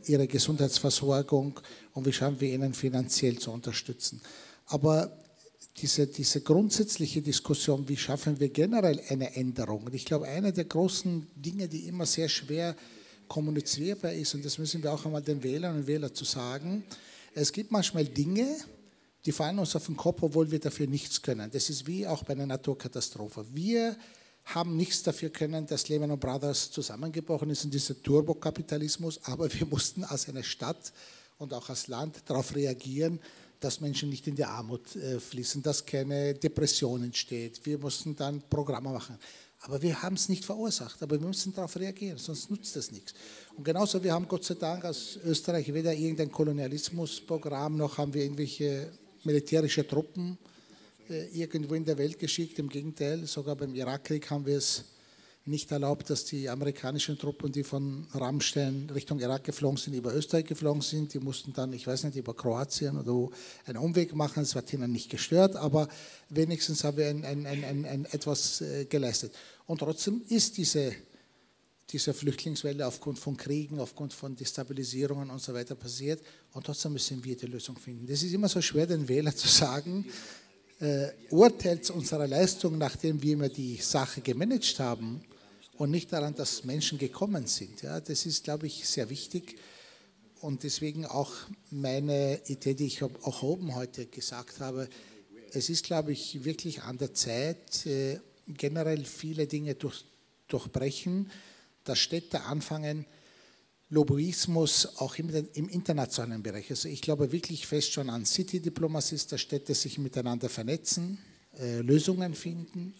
ihre Gesundheitsversorgung und wie schaffen wir ihnen finanziell zu unterstützen. Aber diese grundsätzliche Diskussion, wie schaffen wir generell eine Änderung? Und ich glaube, eine der großen Dinge, die immer sehr schwer kommunizierbar ist, und das müssen wir auch einmal den Wählerinnen und Wählern zu sagen, es gibt manchmal Dinge, die fallen uns auf den Kopf, obwohl wir dafür nichts können. Das ist wie auch bei einer Naturkatastrophe. Wir haben nichts dafür können, dass Lehman Brothers zusammengebrochen ist und dieser Turbokapitalismus, aber wir mussten als eine Stadt und auch als Land darauf reagieren, dass Menschen nicht in die Armut fließen, dass keine Depression entsteht. Wir mussten dann Programme machen. Aber wir haben es nicht verursacht, aber wir müssen darauf reagieren, sonst nutzt das nichts. Und genauso, wir haben Gott sei Dank aus Österreich weder irgendein Kolonialismusprogramm, noch haben wir irgendwelche militärische Truppen irgendwo in der Welt geschickt. Im Gegenteil, sogar beim Irakkrieg haben wir es nicht erlaubt, dass die amerikanischen Truppen, die von Rammstein Richtung Irak geflogen sind, über Österreich geflogen sind. Die mussten dann, ich weiß nicht, über Kroatien oder wo einen Umweg machen. Es hat ihnen nicht gestört, aber wenigstens haben wir etwas geleistet. Und trotzdem ist diese Flüchtlingswelle aufgrund von Kriegen, aufgrund von Destabilisierungen und so weiter passiert. Und trotzdem müssen wir die Lösung finden. Das ist immer so schwer, den Wähler zu sagen, urteilt unsere Leistung, nachdem wir immer die Sache gemanagt haben und nicht daran, dass Menschen gekommen sind. Ja, das ist, glaube ich, sehr wichtig. Und deswegen auch meine Idee, die ich auch oben heute gesagt habe, es ist, glaube ich, wirklich an der Zeit, generell viele Dinge durchbrechen, dass Städte anfangen, Lobbyismus auch im internationalen Bereich. Also ich glaube wirklich fest schon an City-Diplomatie, dass Städte sich miteinander vernetzen, Lösungen finden,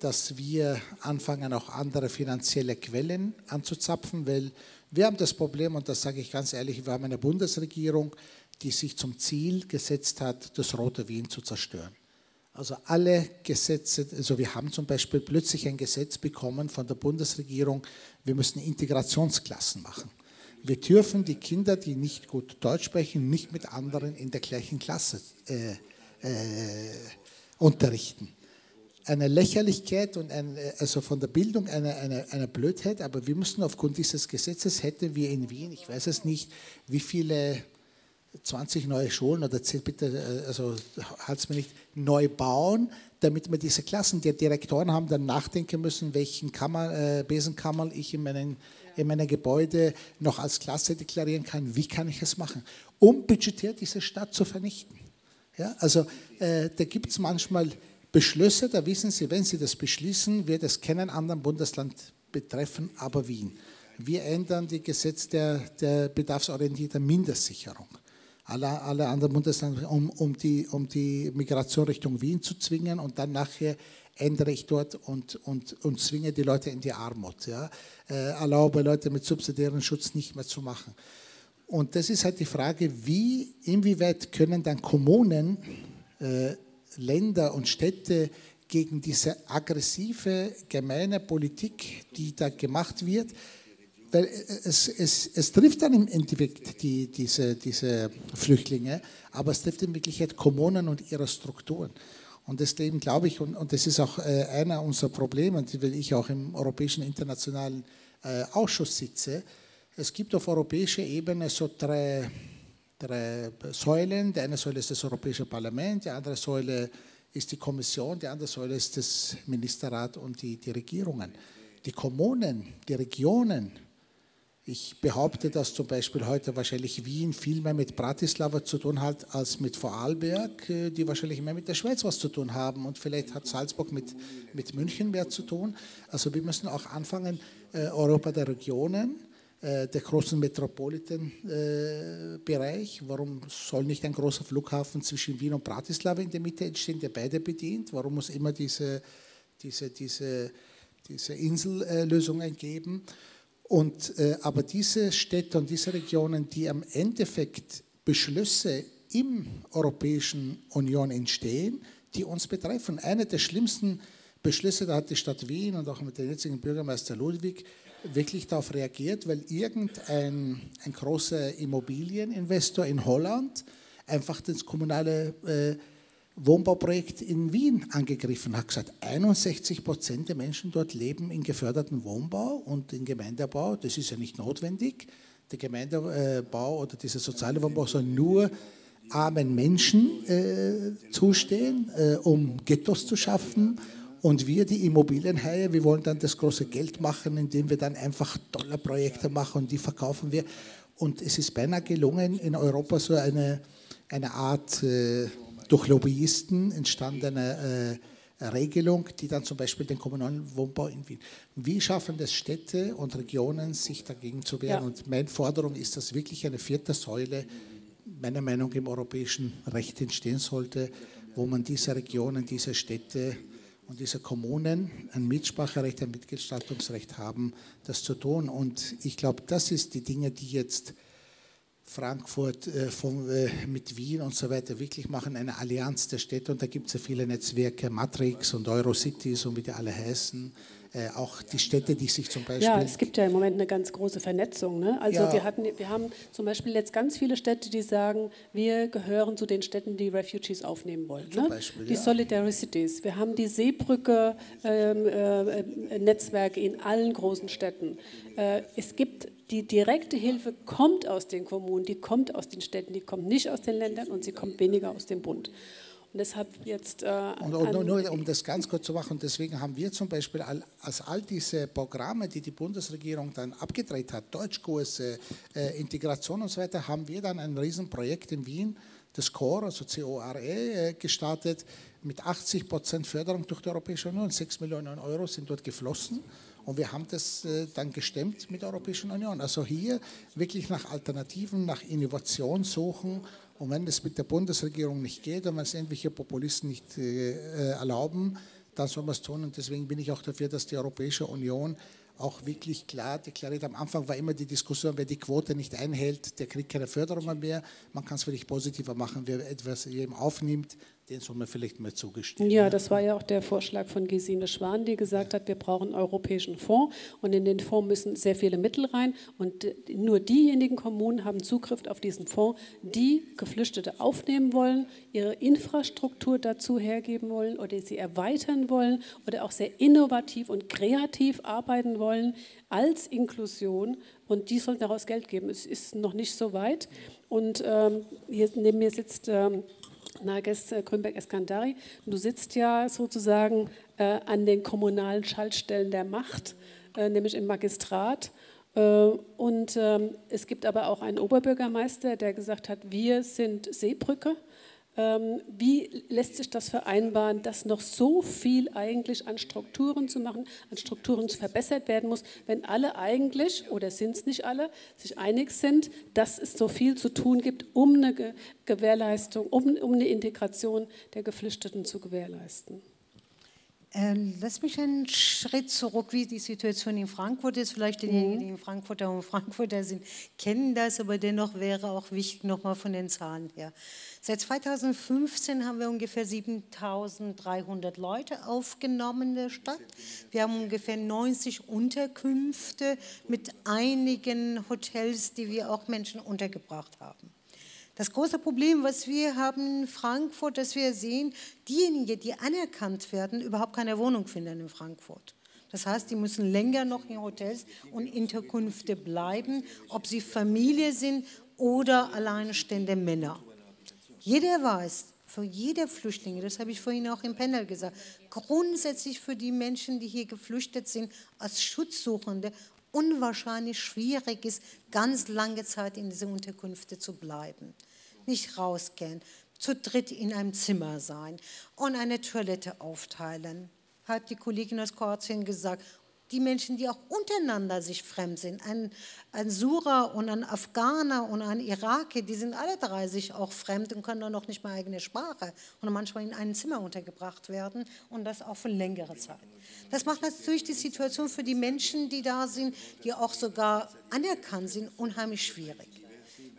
dass wir anfangen, auch andere finanzielle Quellen anzuzapfen, weil wir haben das Problem, und das sage ich ganz ehrlich, wir haben eine Bundesregierung, die sich zum Ziel gesetzt hat, das rote Wien zu zerstören. Also alle Gesetze, also wir haben zum Beispiel plötzlich ein Gesetz bekommen von der Bundesregierung, wir müssen Integrationsklassen machen. Wir dürfen die Kinder, die nicht gut Deutsch sprechen, nicht mit anderen in der gleichen Klasse unterrichten. Eine Lächerlichkeit und also von der Bildung eine Blödheit, aber wir müssen aufgrund dieses Gesetzes, hätten wir in Wien, ich weiß es nicht, wie viele 20 neue Schulen oder 10, bitte, also halt's mir nicht, neu bauen, damit wir diese Klassen, die Direktoren haben dann nachdenken müssen, welchen Besenkammern ich in meinem Gebäude noch als Klasse deklarieren kann, wie kann ich es machen, um budgetär diese Stadt zu vernichten. Ja, also da gibt es manchmal Beschlüsse, da wissen Sie, wenn Sie das beschließen, wird es keinen anderen Bundesland betreffen, aber Wien. Wir ändern das Gesetz der bedarfsorientierten Mindestsicherung. Alle anderen Bundesländer, um die Migration Richtung Wien zu zwingen, und dann nachher ändere ich dort und zwinge die Leute in die Armut. Ja? Erlaube Leute mit subsidiärem Schutz nicht mehr zu machen. Und das ist halt die Frage, inwieweit können dann Kommunen, Länder und Städte gegen diese aggressive, gemeine Politik, die da gemacht wird, weil es trifft dann im Endeffekt diese Flüchtlinge, aber es trifft in Wirklichkeit Kommunen und ihre Strukturen. Und deswegen glaube ich, und das ist auch einer unserer Probleme, weil ich auch im Europäischen Internationalen Ausschuss sitze, es gibt auf europäischer Ebene so drei Säulen. Die eine Säule ist das Europäische Parlament, die andere Säule ist die Kommission, die andere Säule ist das Ministerrat und die Regierungen. Die Kommunen, die Regionen, ich behaupte, dass zum Beispiel heute wahrscheinlich Wien viel mehr mit Bratislava zu tun hat als mit Vorarlberg, die wahrscheinlich mehr mit der Schweiz was zu tun haben, und vielleicht hat Salzburg mit München mehr zu tun. Also wir müssen auch anfangen, Europa der Regionen, der großen Metropolitan-Bereich, warum soll nicht ein großer Flughafen zwischen Wien und Bratislava in der Mitte entstehen, der beide bedient? Warum muss immer diese Insellösungen geben? Aber diese Städte und diese Regionen, die am Endeffekt Beschlüsse im Europäischen Union entstehen, die uns betreffen. Einer der schlimmsten Beschlüsse, da hat die Stadt Wien und auch mit dem jetzigen Bürgermeister Ludwig wirklich darauf reagiert, weil irgendein großer Immobilieninvestor in Holland einfach das kommunale Wohnbauprojekt in Wien angegriffen hat, gesagt, 61% der Menschen dort leben in geförderten Wohnbau und in Gemeindebau, das ist ja nicht notwendig. Der Gemeindebau oder dieser soziale Wohnbau soll nur armen Menschen zustehen, um Ghettos zu schaffen, und wir, die Immobilienhaie, wir wollen dann das große Geld machen, indem wir dann einfach tolle Projekte machen und die verkaufen wir. Und es ist beinahe gelungen, in Europa so eine Art durch Lobbyisten entstandene Regelung, die dann zum Beispiel den kommunalen Wohnbau in Wien. Wie schaffen das Städte und Regionen, sich dagegen zu wehren? Ja. Und meine Forderung ist, dass wirklich eine vierte Säule, meiner Meinung nach, im europäischen Recht entstehen sollte, wo man diese Regionen, diese Städte und diese Kommunen ein Mitspracherecht, ein Mitgestaltungsrecht haben, das zu tun. Und ich glaube, das ist die Dinge, die jetzt Frankfurt mit Wien und so weiter wirklich machen, eine Allianz der Städte, und da gibt es ja viele Netzwerke, Matrix und Eurocities und wie die alle heißen, auch die Städte, die sich zum Beispiel... Ja, es gibt ja im Moment eine ganz große Vernetzung, ne? Also ja. wir haben zum Beispiel jetzt ganz viele Städte, die sagen, wir gehören zu den Städten, die Refugees aufnehmen wollen. Zum Beispiel, die Solidaricities, wir haben die Seebrücke Netzwerke in allen großen Städten. Es gibt... Die direkte Hilfe kommt aus den Kommunen, die kommt aus den Städten, die kommt nicht aus den Ländern und sie kommt weniger aus dem Bund. Und deshalb jetzt... Nur um das ganz kurz zu machen, deswegen haben wir zum Beispiel all diese Programme, die die Bundesregierung dann abgedreht hat, Deutschkurse, Integration und so weiter, haben wir dann ein Riesenprojekt in Wien, das CORE, also CORE, gestartet, mit 80% Förderung durch die Europäische Union. 6 Millionen € sind dort geflossen. Und wir haben das dann gestemmt mit der Europäischen Union. Also hier wirklich nach Alternativen, nach Innovation suchen. Und wenn das mit der Bundesregierung nicht geht und wenn es irgendwelche Populisten nicht erlauben, dann soll man es tun. Und deswegen bin ich auch dafür, dass die Europäische Union auch wirklich klar deklariert. Am Anfang war immer die Diskussion, wer die Quote nicht einhält, der kriegt keine Förderung mehr. Man kann es wirklich positiver machen, wer etwas eben aufnimmt, den soll man vielleicht mal zugestehen. Ja, das war ja auch der Vorschlag von Gesine Schwan, die gesagt hat, wir brauchen einen europäischen Fonds und in den Fonds müssen sehr viele Mittel rein und nur diejenigen Kommunen haben Zugriff auf diesen Fonds, die Geflüchtete aufnehmen wollen, ihre Infrastruktur dazu hergeben wollen oder sie erweitern wollen oder auch sehr innovativ und kreativ arbeiten wollen als Inklusion. Und die sollten daraus Geld geben. Es ist noch nicht so weit. Und hier neben mir sitzt Nargess Grünberg-Eskandari. Du sitzt ja sozusagen an den kommunalen Schaltstellen der Macht, nämlich im Magistrat. Und es gibt aber auch einen Oberbürgermeister, der gesagt hat, wir sind Seebrücke. Wie lässt sich das vereinbaren, dass noch so viel eigentlich an Strukturen zu machen, an Strukturen zu verbessert werden muss, wenn alle eigentlich, oder sind es nicht alle, sich einig sind, dass es so viel zu tun gibt, um eine Gewährleistung, um eine Integration der Geflüchteten zu gewährleisten? Lass mich einen Schritt zurück, wie die Situation in Frankfurt ist. Vielleicht diejenigen, die in Frankfurter und Frankfurter sind, kennen das, aber dennoch wäre auch wichtig, nochmal von den Zahlen her. Seit 2015 haben wir ungefähr 7.300 Leute aufgenommen in der Stadt. Wir haben ungefähr 90 Unterkünfte mit einigen Hotels, die wir auch Menschen untergebracht haben. Das große Problem, was wir haben in Frankfurt, dass wir sehen, diejenigen, die anerkannt werden, überhaupt keine Wohnung finden in Frankfurt. Das heißt, die müssen länger noch in Hotels und Unterkünfte bleiben, ob sie Familie sind oder alleinstehende Männer. Jeder weiß, für jede Flüchtlinge, das habe ich vorhin auch im Panel gesagt, grundsätzlich für die Menschen, die hier geflüchtet sind, als Schutzsuchende, unwahrscheinlich schwierig ist, ganz lange Zeit in diese Unterkünfte zu bleiben. Nicht rausgehen, zu dritt in einem Zimmer sein und eine Toilette aufteilen. Hat die Kollegin aus Kroatien gesagt, die Menschen, die auch untereinander sich fremd sind, ein Syrer und ein Afghaner und ein Iraker, die sind alle drei sich auch fremd und können dann noch nicht mal eigene Sprache und manchmal in einem Zimmer untergebracht werden und das auch für längere Zeit. Das macht natürlich die Situation für die Menschen, die da sind, die auch sogar anerkannt sind, unheimlich schwierig.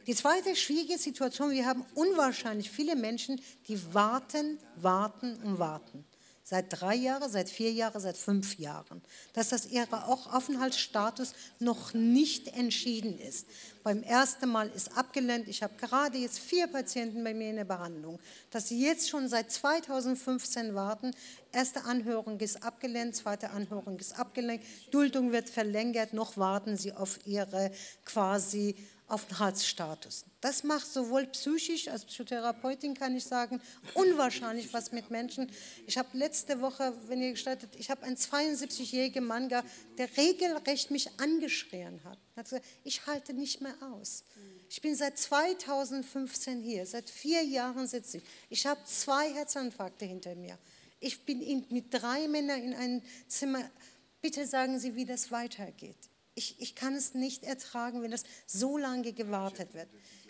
Die zweite schwierige Situation, wir haben unwahrscheinlich viele Menschen, die warten, warten und warten. Seit 3 Jahren, seit 4 Jahren, seit 5 Jahren, dass das ihre auch Aufenthaltsstatus noch nicht entschieden ist. Beim ersten Mal ist abgelehnt, ich habe gerade jetzt 4 Patienten bei mir in der Behandlung, dass sie jetzt schon seit 2015 warten, erste Anhörung ist abgelehnt, zweite Anhörung ist abgelehnt, Duldung wird verlängert, noch warten sie auf ihre quasi Aufenthaltsstatus. Das macht sowohl psychisch, als Psychotherapeutin kann ich sagen, unwahrscheinlich was mit Menschen. Ich habe letzte Woche, wenn ihr gestattet, ich habe einen 72-jährigen Mann gehabt, der regelrecht mich angeschrien hat. Er hat gesagt, ich halte nicht mehr aus. Ich bin seit 2015 hier, seit 4 Jahren sitze ich. Ich habe 2 Herzinfarkte hinter mir. Ich bin mit 3 Männern in einem Zimmer. Bitte sagen Sie, wie das weitergeht. Ich kann es nicht ertragen, wenn das so lange gewartet wird.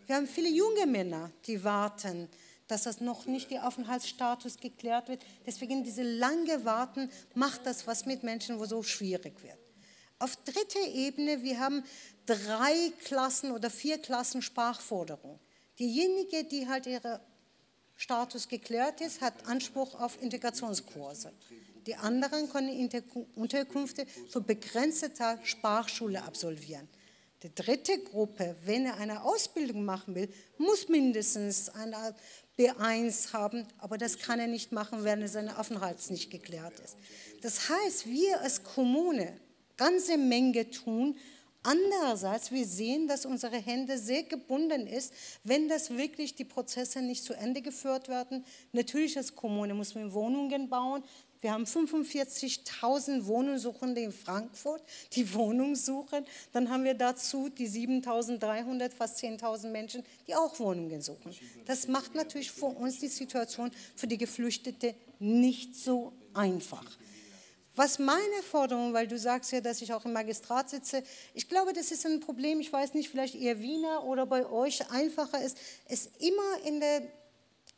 Wir haben viele junge Männer, die warten, dass das noch nicht der Aufenthaltsstatus geklärt wird. Deswegen diese lange Warten macht das was mit Menschen, wo so schwierig wird. Auf dritter Ebene, wir haben 3 Klassen oder 4 Klassen Sprachforderung. Diejenige, die halt ihre Status geklärt ist, hat Anspruch auf Integrationskurse. Die anderen können Unterkünfte für begrenzte Zeit Sprachschule absolvieren. Die dritte Gruppe, wenn er eine Ausbildung machen will, muss mindestens eine B1 haben, aber das kann er nicht machen, wenn seine Aufenthalt nicht geklärt ist. Das heißt, wir als Kommune eine ganze Menge tun. Andererseits, wir sehen, dass unsere Hände sehr gebunden ist, wenn das wirklich die Prozesse nicht zu Ende geführt werden. Natürlich als Kommune muss man Wohnungen bauen. Wir haben 45.000 Wohnungssuchende in Frankfurt, die Wohnung suchen. Dann haben wir dazu die 7.300, fast 10.000 Menschen, die auch Wohnungen suchen. Das macht natürlich für uns die Situation für die Geflüchteten nicht so einfach. Was meine Forderung, weil du sagst ja, dass ich auch im Magistrat sitze, ich glaube, das ist ein Problem, ich weiß nicht, vielleicht ihr Wiener oder bei euch einfacher ist, es immer in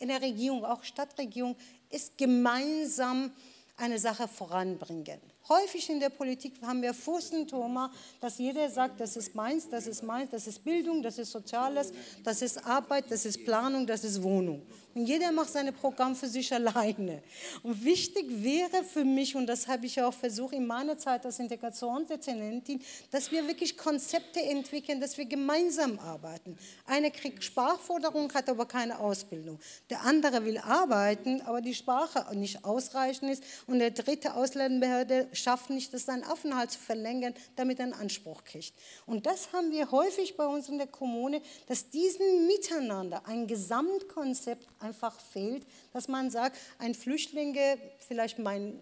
der Regierung, auch Stadtregierung, ist gemeinsam eine Sache voranbringen. Häufig in der Politik haben wir Fussenthoma, dass jeder sagt, das ist meins, das ist meins, das ist Bildung, das ist Soziales, das ist Arbeit, das ist Planung, das ist Wohnung. Und jeder macht sein Programm für sich alleine. Und wichtig wäre für mich, und das habe ich auch versucht in meiner Zeit als Integrationsdezernentin, dass wir wirklich Konzepte entwickeln, dass wir gemeinsam arbeiten. Einer kriegt Sprachforderung, hat aber keine Ausbildung. Der andere will arbeiten, aber die Sprache nicht ausreichend ist. Und der dritte Ausländerbehörde schafft nicht, das seinen Aufenthalt zu verlängern, damit er einen Anspruch kriegt. Und das haben wir häufig bei uns in der Kommune, dass diesen Miteinander ein Gesamtkonzept einfach fehlt, dass man sagt, ein Flüchtlinge, vielleicht mein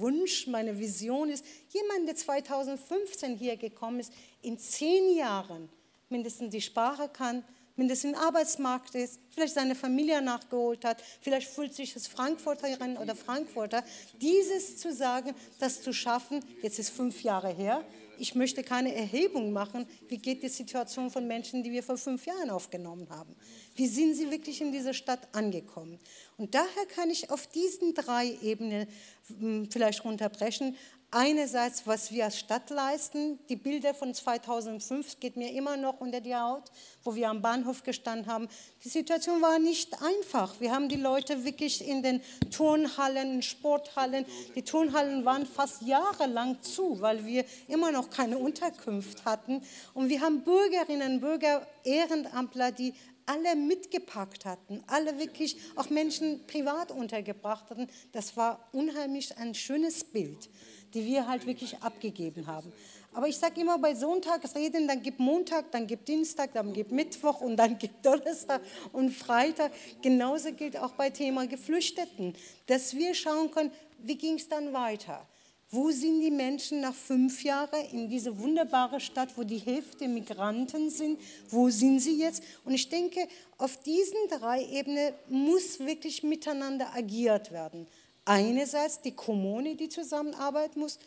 Wunsch, meine Vision ist, jemand, der 2015 hier gekommen ist, in 10 Jahren mindestens die Sprache kann, mindestens im Arbeitsmarkt ist, vielleicht seine Familie nachgeholt hat, vielleicht fühlt sich als Frankfurterin oder Frankfurter, dieses zu sagen, das zu schaffen, jetzt ist 5 Jahre her, ich möchte keine Erhebung machen, wie geht die Situation von Menschen, die wir vor 5 Jahren aufgenommen haben. Wie sind sie wirklich in dieser Stadt angekommen? Und daher kann ich auf diesen 3 Ebenen vielleicht runterbrechen. Einerseits, was wir als Stadt leisten, die Bilder von 2005 geht mir immer noch unter die Haut, wo wir am Bahnhof gestanden haben. Die Situation war nicht einfach. Wir haben die Leute wirklich in den Turnhallen, in Sporthallen, die Turnhallen waren fast jahrelang zu, weil wir immer noch keine Unterkunft hatten. Und wir haben Bürgerinnen und Bürger, Ehrenamtler, die alle mitgepackt hatten, alle wirklich auch Menschen privat untergebracht hatten. Das war unheimlich ein schönes Bild, die wir halt wirklich abgegeben haben. Aber ich sage immer, bei Sonntagsreden, dann gibt Montag, dann gibt Dienstag, dann gibt Mittwoch und dann gibt Donnerstag und Freitag. Genauso gilt auch bei Thema Geflüchteten, dass wir schauen können, wie ging es dann weiter? Wo sind die Menschen nach 5 Jahren in diese wunderbare Stadt, wo die Hälfte Migranten sind? Wo sind sie jetzt? Und ich denke, auf diesen 3 Ebenen muss wirklich miteinander agiert werden. Einerseits die Kommune, die zusammenarbeiten muss.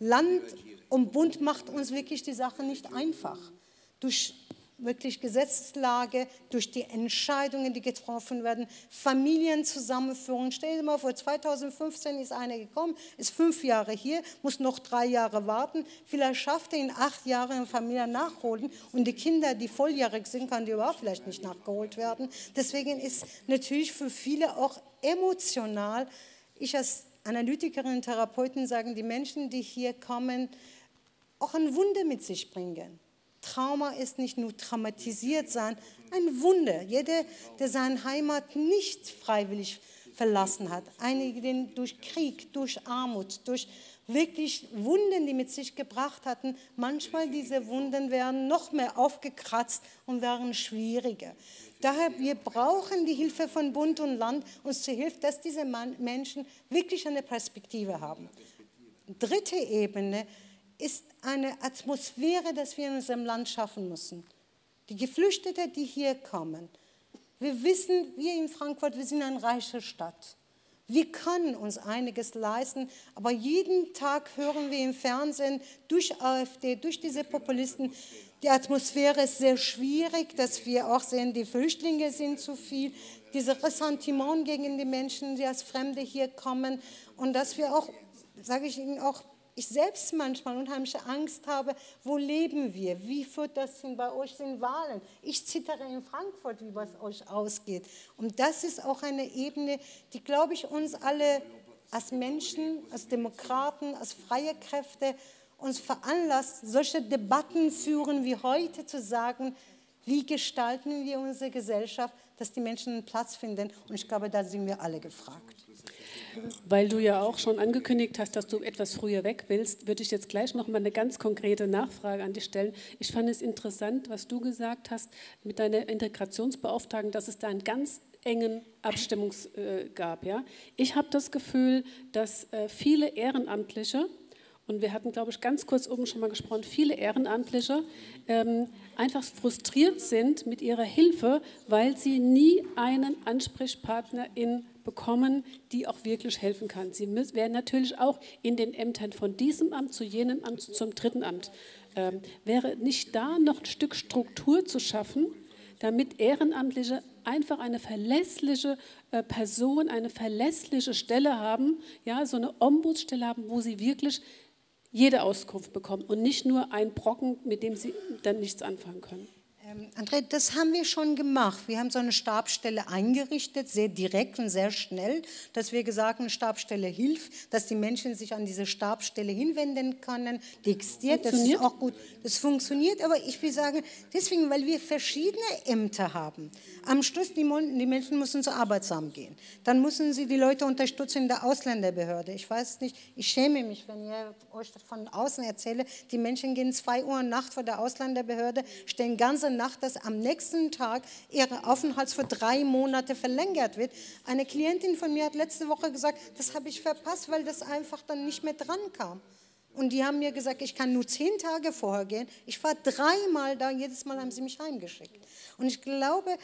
Land und Bund macht uns wirklich die Sache nicht einfach. Durch wirklich Gesetzeslage, durch die Entscheidungen, die getroffen werden, Familienzusammenführung. Stell dir mal vor, 2015 ist einer gekommen, ist 5 Jahre hier, muss noch 3 Jahre warten. Vielleicht schafft er in 8 Jahren eine Familie nachholen und die Kinder, die volljährig sind, kann die überhaupt vielleicht nicht nachgeholt werden. Deswegen ist natürlich für viele auch emotional, ich als Analytikerin und Therapeutin sage, die Menschen, die hier kommen, auch ein Wunder mit sich bringen. Trauma ist nicht nur traumatisiert sein, ein Wunder. Jeder, der seine Heimat nicht freiwillig verlassen hat, einige, die durch Krieg, durch Armut, durch wirklich Wunden, die mit sich gebracht hatten, manchmal diese Wunden werden noch mehr aufgekratzt und werden schwieriger. Daher, wir brauchen die Hilfe von Bund und Land, uns zu helfen, dass diese Menschen wirklich eine Perspektive haben. Dritte Ebene ist eine Atmosphäre, die wir in unserem Land schaffen müssen. Die Geflüchteten, die hier kommen. Wir wissen, wir in Frankfurt, wir sind eine reiche Stadt. Wir können uns einiges leisten, aber jeden Tag hören wir im Fernsehen durch AfD, durch diese Populisten, die Atmosphäre ist sehr schwierig, dass wir auch sehen, die Flüchtlinge sind zu viel, dieses Ressentiment gegen die Menschen, die als Fremde hier kommen und dass wir auch, sage ich Ihnen auch, ich selbst manchmal unheimliche Angst habe, wo leben wir? Wie führt das hin? Bei euch sind Wahlen. Ich zittere in Frankfurt, wie es euch ausgeht. Und das ist auch eine Ebene, die, glaube ich, uns alle als Menschen, als Demokraten, als freie Kräfte uns veranlasst, solche Debatten führen wie heute zu sagen, wie gestalten wir unsere Gesellschaft, dass die Menschen einen Platz finden. Und ich glaube, da sind wir alle gefragt. Weil du ja auch schon angekündigt hast, dass du etwas früher weg willst, würde ich jetzt gleich noch mal eine ganz konkrete Nachfrage an dich stellen. Ich fand es interessant, was du gesagt hast mit deiner Integrationsbeauftragten, dass es da einen ganz engen Abstimmung gab. Ja? Ich habe das Gefühl, dass viele Ehrenamtliche, und wir hatten, glaube ich, ganz kurz oben schon mal gesprochen, viele Ehrenamtliche einfach frustriert sind mit ihrer Hilfe, weil sie nie einen Ansprechpartner in bekommen, die auch wirklich helfen kann. Sie werden natürlich auch in den Ämtern von diesem Amt zu jenem Amt zum dritten Amt. Wäre nicht da noch ein Stück Struktur zu schaffen, damit Ehrenamtliche einfach eine verlässliche Person, eine verlässliche Stelle haben, ja, so eine Ombudsstelle haben, wo sie wirklich jede Auskunft bekommen und nicht nur einen Brocken, mit dem sie dann nichts anfangen können. André, das haben wir schon gemacht. Wir haben so eine Stabsstelle eingerichtet, sehr direkt und sehr schnell, dass wir gesagt haben, Stabsstelle hilft, dass die Menschen sich an diese Stabsstelle hinwenden können. Die existiert, das ist auch gut. Das funktioniert, aber ich will sagen, deswegen, weil wir verschiedene Ämter haben. Am Schluss, die Menschen müssen zur Arbeitsamt gehen. Dann müssen sie die Leute unterstützen in der Ausländerbehörde. Ich weiß nicht, ich schäme mich, wenn ich euch von außen erzähle, die Menschen gehen 2 Uhr nachts vor der Ausländerbehörde, stehen ganze Nacht, dass am nächsten Tag ihre Aufenthalt für 3 Monate verlängert wird. Eine Klientin von mir hat letzte Woche gesagt, das habe ich verpasst, weil das einfach dann nicht mehr dran kam. Und die haben mir gesagt, ich kann nur 10 Tage vorher gehen. Ich war 3-mal da, jedes Mal haben sie mich heimgeschickt. Und ich glaube,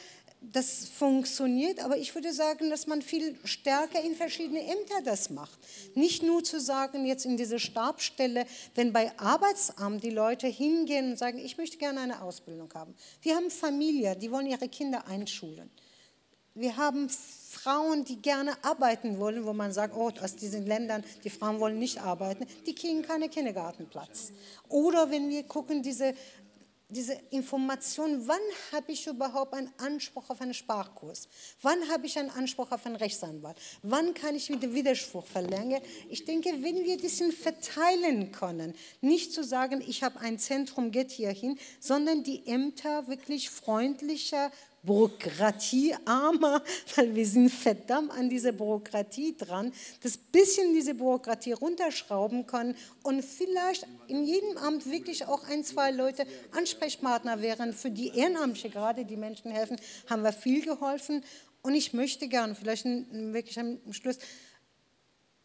das funktioniert, aber ich würde sagen, dass man viel stärker in verschiedene Ämter das macht. Nicht nur zu sagen, jetzt in diese Stabsstelle, wenn bei Arbeitsamt die Leute hingehen und sagen, ich möchte gerne eine Ausbildung haben. Wir haben Familien, die wollen ihre Kinder einschulen. Wir haben Frauen, die gerne arbeiten wollen, wo man sagt, oh, aus diesen Ländern, die Frauen wollen nicht arbeiten, die kriegen keinen Kindergartenplatz. Oder wenn wir gucken, diese Information, wann habe ich überhaupt einen Anspruch auf einen Sprachkurs? Wann habe ich einen Anspruch auf einen Rechtsanwalt? Wann kann ich wieder Widerspruch verlängern? Ich denke, wenn wir das verteilen können, nicht zu sagen, ich habe ein Zentrum, geht hier hin, sondern die Ämter wirklich freundlicher, bürokratiearmer, weil wir sind verdammt an dieser Bürokratie dran, das bisschen diese Bürokratie runterschrauben können und vielleicht in jedem Amt wirklich auch 1, 2 Leute Ansprechpartner wären für die Ehrenamtliche, gerade die Menschen helfen, haben wir viel geholfen. Und ich möchte gerne, vielleicht wirklich am Schluss,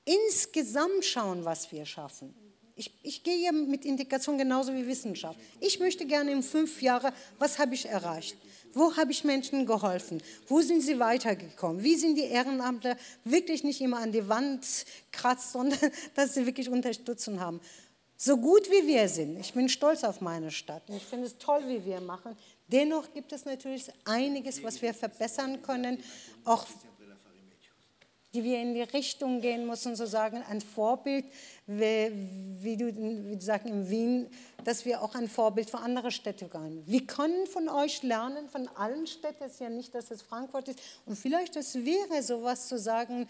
insgesamt schauen, was wir schaffen. Ich gehe ja mit Integration genauso wie Wissenschaft. Ich möchte gerne in 5 Jahren, was habe ich erreicht? Wo habe ich Menschen geholfen? Wo sind sie weitergekommen? Wie sind die Ehrenamtler wirklich nicht immer an die Wand kratzt, sondern dass sie wirklich Unterstützung haben? So gut wie wir sind, ich bin stolz auf meine Stadt und ich finde es toll, wie wir machen. Dennoch gibt es natürlich einiges, was wir verbessern können, auch die wir in die Richtung gehen müssen, so sagen, ein Vorbild, wie du sagst, in Wien, dass wir auch ein Vorbild für andere Städte gehen. Wir können von euch lernen, von allen Städten, es ist ja nicht, dass es Frankfurt ist. Und vielleicht das wäre sowas zu sagen,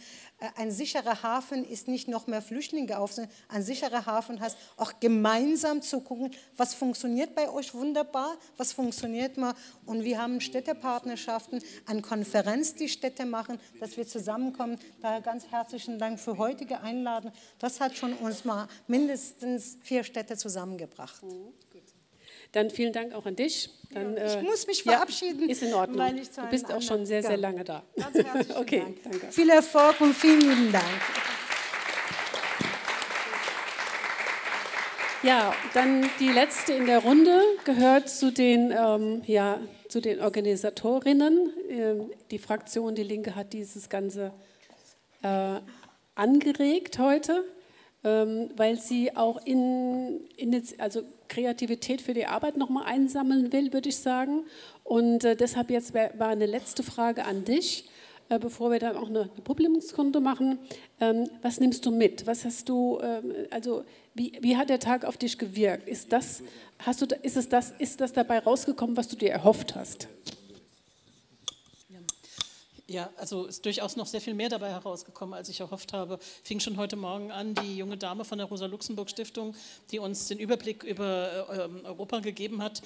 ein sicherer Hafen ist nicht noch mehr Flüchtlinge aufzunehmen, ein sicherer Hafen heißt auch gemeinsam zu gucken, was funktioniert bei euch wunderbar, was funktioniert mal. Und wir haben Städtepartnerschaften, eine Konferenz, die Städte machen, dass wir zusammenkommen. Daher ganz herzlichen Dank für heutige Einladung. Das hat schon uns mal mindestens 4 Städte zusammengebracht. Dann vielen Dank auch an dich. Dann, ja, ich muss mich verabschieden. Ja, ist in Ordnung. Weil ich zu einem anderen, du bist auch schon sehr, sehr lange da. Ganz herzlichen Dank. Danke. Viel Erfolg und vielen lieben Dank. Ja, dann die letzte in der Runde gehört zu den Organisatorinnen. Die Fraktion Die Linke hat dieses Ganze angeregt heute, weil sie auch also Kreativität für die Arbeit nochmal einsammeln will, würde ich sagen. Und deshalb jetzt war eine letzte Frage an dich, bevor wir dann auch eine Publikumskunde machen. Was nimmst du mit? Was hast du, also wie hat der Tag auf dich gewirkt? Ist das dabei rausgekommen, was du dir erhofft hast? Ja, also ist durchaus noch sehr viel mehr dabei herausgekommen, als ich erhofft habe. Fing schon heute Morgen an, die junge Dame von der Rosa-Luxemburg-Stiftung, die uns den Überblick über Europa gegeben hat,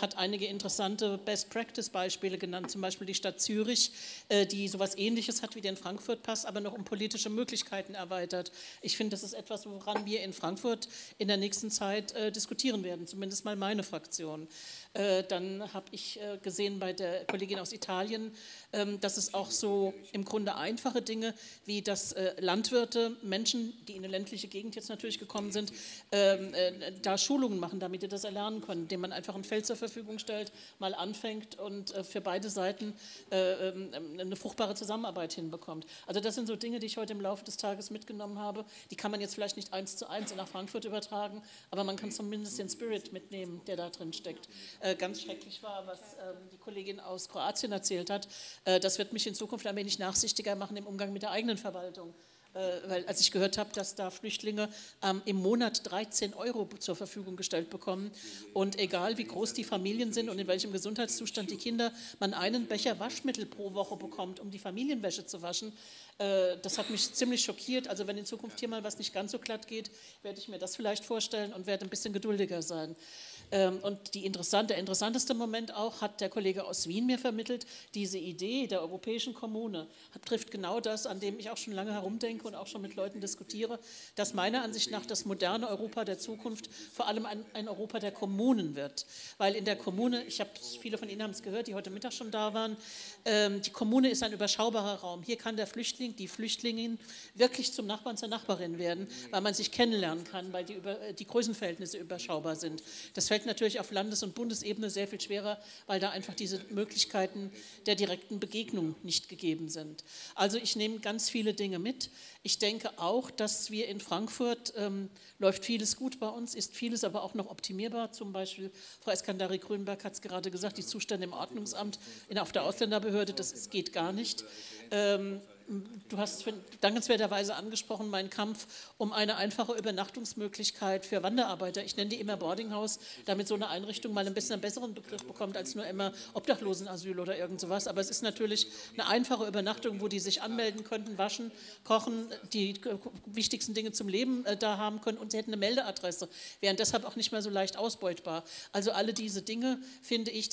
hat einige interessante Best-Practice-Beispiele genannt, zum Beispiel die Stadt Zürich, die sowas Ähnliches hat wie den Frankfurt-Pass, aber noch um politische Möglichkeiten erweitert. Ich finde, das ist etwas, woran wir in Frankfurt in der nächsten Zeit diskutieren werden, zumindest mal meine Fraktion. Dann habe ich gesehen bei der Kollegin aus Italien, dass es auch noch so im Grunde einfache Dinge, wie dass Landwirte, Menschen, die in eine ländliche Gegend jetzt natürlich gekommen sind, da Schulungen machen, damit die das erlernen können, indem man einfach ein Feld zur Verfügung stellt, mal anfängt und für beide Seiten eine fruchtbare Zusammenarbeit hinbekommt. Also das sind so Dinge, die ich heute im Laufe des Tages mitgenommen habe. Die kann man jetzt vielleicht nicht 1:1 nach Frankfurt übertragen, aber man kann zumindest den Spirit mitnehmen, der da drin steckt. Ganz schrecklich war, was die Kollegin aus Kroatien erzählt hat. Das wird mich in Zukunft ein wenig nachsichtiger machen im Umgang mit der eigenen Verwaltung. Weil als ich gehört habe, dass da Flüchtlinge im Monat 13 € zur Verfügung gestellt bekommen und egal wie groß die Familien sind und in welchem Gesundheitszustand die Kinder, man einen Becher Waschmittel pro Woche bekommt, um die Familienwäsche zu waschen, das hat mich ziemlich schockiert. Also wenn in Zukunft hier mal was nicht ganz so glatt geht, werde ich mir das vielleicht vorstellen und werde ein bisschen geduldiger sein. Und der interessanteste Moment auch hat der Kollege aus Wien mir vermittelt, diese Idee der europäischen Kommune trifft genau das, an dem ich auch schon lange herumdenke und auch schon mit Leuten diskutiere, dass meiner Ansicht nach das moderne Europa der Zukunft vor allem ein Europa der Kommunen wird. Weil in der Kommune, viele von Ihnen haben es gehört, die heute Mittag schon da waren, die Kommune ist ein überschaubarer Raum. Hier kann der Flüchtling, die Flüchtlingin wirklich zum Nachbarn, zur Nachbarin werden, weil man sich kennenlernen kann, weil die Größenverhältnisse überschaubar sind. Das fällt natürlich auf Landes- und Bundesebene sehr viel schwerer, weil da einfach diese Möglichkeiten der direkten Begegnung nicht gegeben sind. Also ich nehme ganz viele Dinge mit. Ich denke auch, dass wir in Frankfurt, läuft vieles gut bei uns, ist vieles aber auch noch optimierbar. Zum Beispiel, Frau Eskandari-Grünberg hat es gerade gesagt, die Zustände im Ordnungsamt, auf der Ausländerbehörde, das geht gar nicht. Du hast dankenswerterweise angesprochen, meinen Kampf um eine einfache Übernachtungsmöglichkeit für Wanderarbeiter. Ich nenne die immer Boarding House, damit so eine Einrichtung mal ein bisschen einen besseren Begriff bekommt als nur immer Obdachlosenasyl oder irgend sowas. Aber es ist natürlich eine einfache Übernachtung, wo die sich anmelden könnten, waschen, kochen, die wichtigsten Dinge zum Leben da haben können und sie hätten eine Meldeadresse, wären deshalb auch nicht mehr so leicht ausbeutbar. Also alle diese Dinge, finde ich,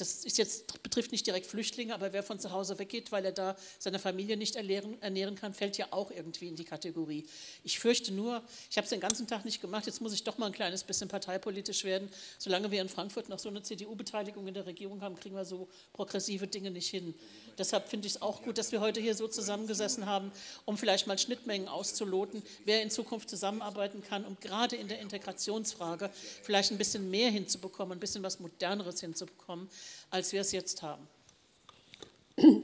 betrifft nicht direkt Flüchtlinge, aber wer von zu Hause weggeht, weil er da seine Familie nicht ernähren kann, fällt ja auch irgendwie in die Kategorie. Ich fürchte nur, ich habe es den ganzen Tag nicht gemacht, jetzt muss ich doch mal ein kleines bisschen parteipolitisch werden. Solange wir in Frankfurt noch so eine CDU-Beteiligung in der Regierung haben, kriegen wir so progressive Dinge nicht hin. Deshalb finde ich es auch gut, dass wir heute hier so zusammengesessen haben, um vielleicht mal Schnittmengen auszuloten, wer in Zukunft zusammenarbeiten kann, um gerade in der Integrationsfrage vielleicht ein bisschen mehr hinzubekommen, ein bisschen was Moderneres hinzubekommen, als wir es jetzt haben.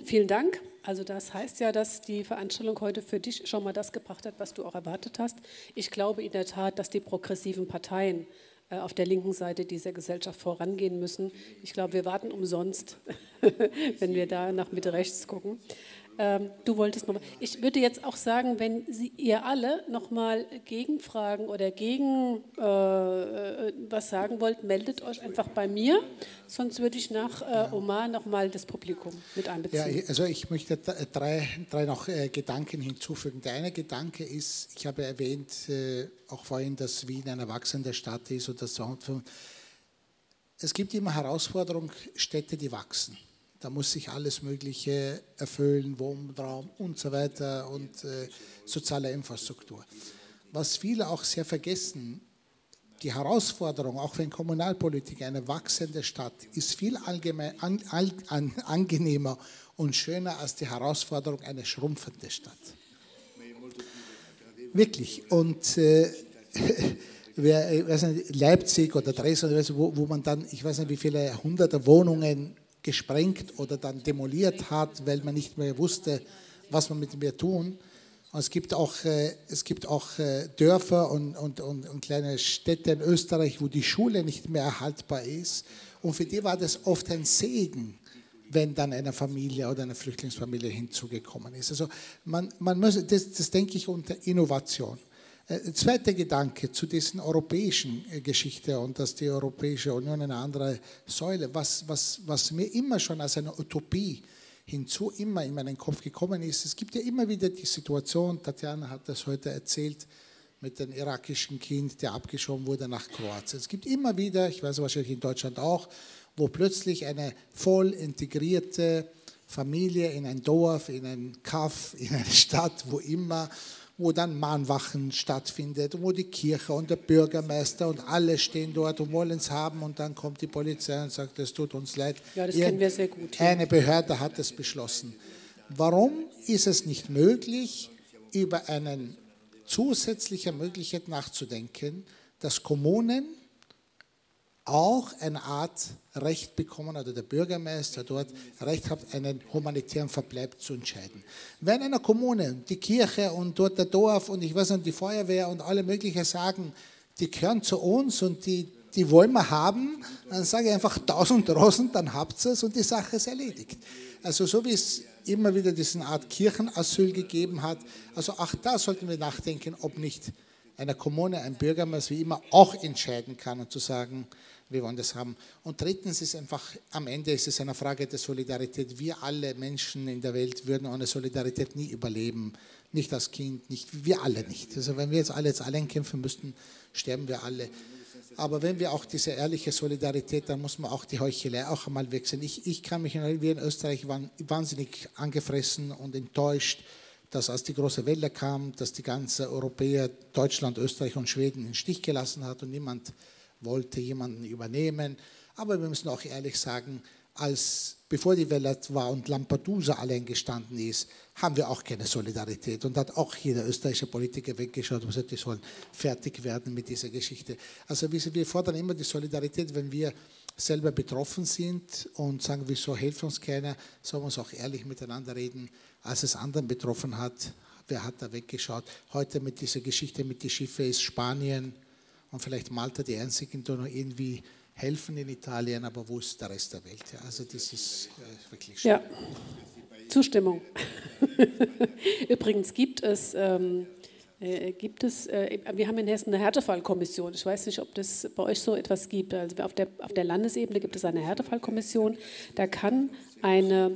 Vielen Dank. Also das heißt ja, dass die Veranstaltung heute für dich schon mal das gebracht hat, was du auch erwartet hast. Ich glaube in der Tat, dass die progressiven Parteien auf der linken Seite dieser Gesellschaft vorangehen müssen. Ich glaube, wir warten umsonst, wenn wir da nach Mitte rechts gucken. Du wolltest nochmal. Ich würde jetzt auch sagen, wenn ihr alle nochmal Gegenfragen oder gegen was sagen wollt, meldet euch einfach bei mir, sonst würde ich nach Omar nochmal das Publikum mit einbeziehen. Ja, also ich möchte drei noch Gedanken hinzufügen. Der eine Gedanke ist, ich habe erwähnt, auch vorhin, dass Wien eine wachsende Stadt ist und das es gibt immer Herausforderungen, Städte, die wachsen. Da muss sich alles Mögliche erfüllen, Wohnraum und so weiter und soziale Infrastruktur. Was viele auch sehr vergessen, die Herausforderung, auch wenn Kommunalpolitik eine wachsende Stadt ist, viel angenehmer und schöner als die Herausforderung einer schrumpfenden Stadt. Wirklich. Und ich weiß nicht, Leipzig oder Dresden, wo man dann, ich weiß nicht, wie viele hunderte Wohnungen gesprengt oder dann demoliert hat, weil man nicht mehr wusste, was man mit mir tun. Und es gibt auch Dörfer und kleine Städte in Österreich, wo die Schule nicht mehr erhaltbar ist. Und für die war das oft ein Segen, wenn dann eine Familie oder eine Flüchtlingsfamilie hinzugekommen ist. Also man muss, das denke ich unter Innovation. Zweiter Gedanke zu diesen europäischen Geschichte und dass die Europäische Union eine andere Säule, was mir immer schon als eine Utopie immer in meinen Kopf gekommen ist, es gibt ja immer wieder die Situation, Tajana hat das heute erzählt, mit dem irakischen Kind, der abgeschoben wurde nach Kroatien. Es gibt immer wieder, ich weiß wahrscheinlich in Deutschland auch, wo plötzlich eine voll integrierte Familie in ein Dorf, in einen Kaff, in eine Stadt, wo immer, wo dann Mahnwachen stattfindet, wo die Kirche und der Bürgermeister und alle stehen dort und wollen es haben und dann kommt die Polizei und sagt, es tut uns leid. Ja, das kennen wir sehr gut. Eine Behörde hat es beschlossen. Warum ist es nicht möglich, über eine zusätzliche Möglichkeit nachzudenken, dass Kommunen auch eine Art Recht bekommen oder der Bürgermeister dort Recht hat, einen humanitären Verbleib zu entscheiden? Wenn einer Kommune, die Kirche und dort der Dorf und ich weiß nicht, die Feuerwehr und alle möglichen sagen, die gehören zu uns und die wollen wir haben, dann sage ich einfach 1000 Rosen, dann habt ihr es und die Sache ist erledigt. Also so wie es immer wieder diesen Art Kirchenasyl gegeben hat, also auch da sollten wir nachdenken, ob nicht einer Kommune, ein Bürgermeister wie immer auch entscheiden kann und zu sagen, wir wollen das haben. Und drittens ist einfach, am Ende ist es eine Frage der Solidarität. Wir alle Menschen in der Welt würden ohne Solidarität nie überleben. Nicht als Kind, nicht, wir alle nicht. Also wenn wir jetzt allein kämpfen müssten, sterben wir alle. Aber wenn wir auch diese ehrliche Solidarität, dann muss man auch die Heuchelei auch einmal wechseln. Ich kann mich erinnern, wir in Österreich waren wahnsinnig angefressen und enttäuscht, dass als die große Welle kam, dass die ganze Europäer Deutschland, Österreich und Schweden in den Stich gelassen hat und niemand wollte jemanden übernehmen. Aber wir müssen auch ehrlich sagen, bevor die Welle war und Lampedusa allein gestanden ist, haben wir auch keine Solidarität. Und hat auch jeder österreichische Politiker weggeschaut und gesagt, die sollen fertig werden mit dieser Geschichte. Also wir fordern immer die Solidarität, wenn wir selber betroffen sind und sagen, wieso hilft uns keiner, sollen wir uns auch ehrlich miteinander reden, als es anderen betroffen hat, wer hat da weggeschaut. Heute mit dieser Geschichte mit den Schiffen ist Spanien und vielleicht Malta die einzigen, die noch irgendwie helfen in Italien, aber wo ist der Rest der Welt? Ja, also das ist wirklich schön. Ja, Zustimmung. Übrigens wir haben in Hessen eine Härtefallkommission. Ich weiß nicht, ob das bei euch so etwas gibt. Also auf der Landesebene gibt es eine Härtefallkommission. Da kann eine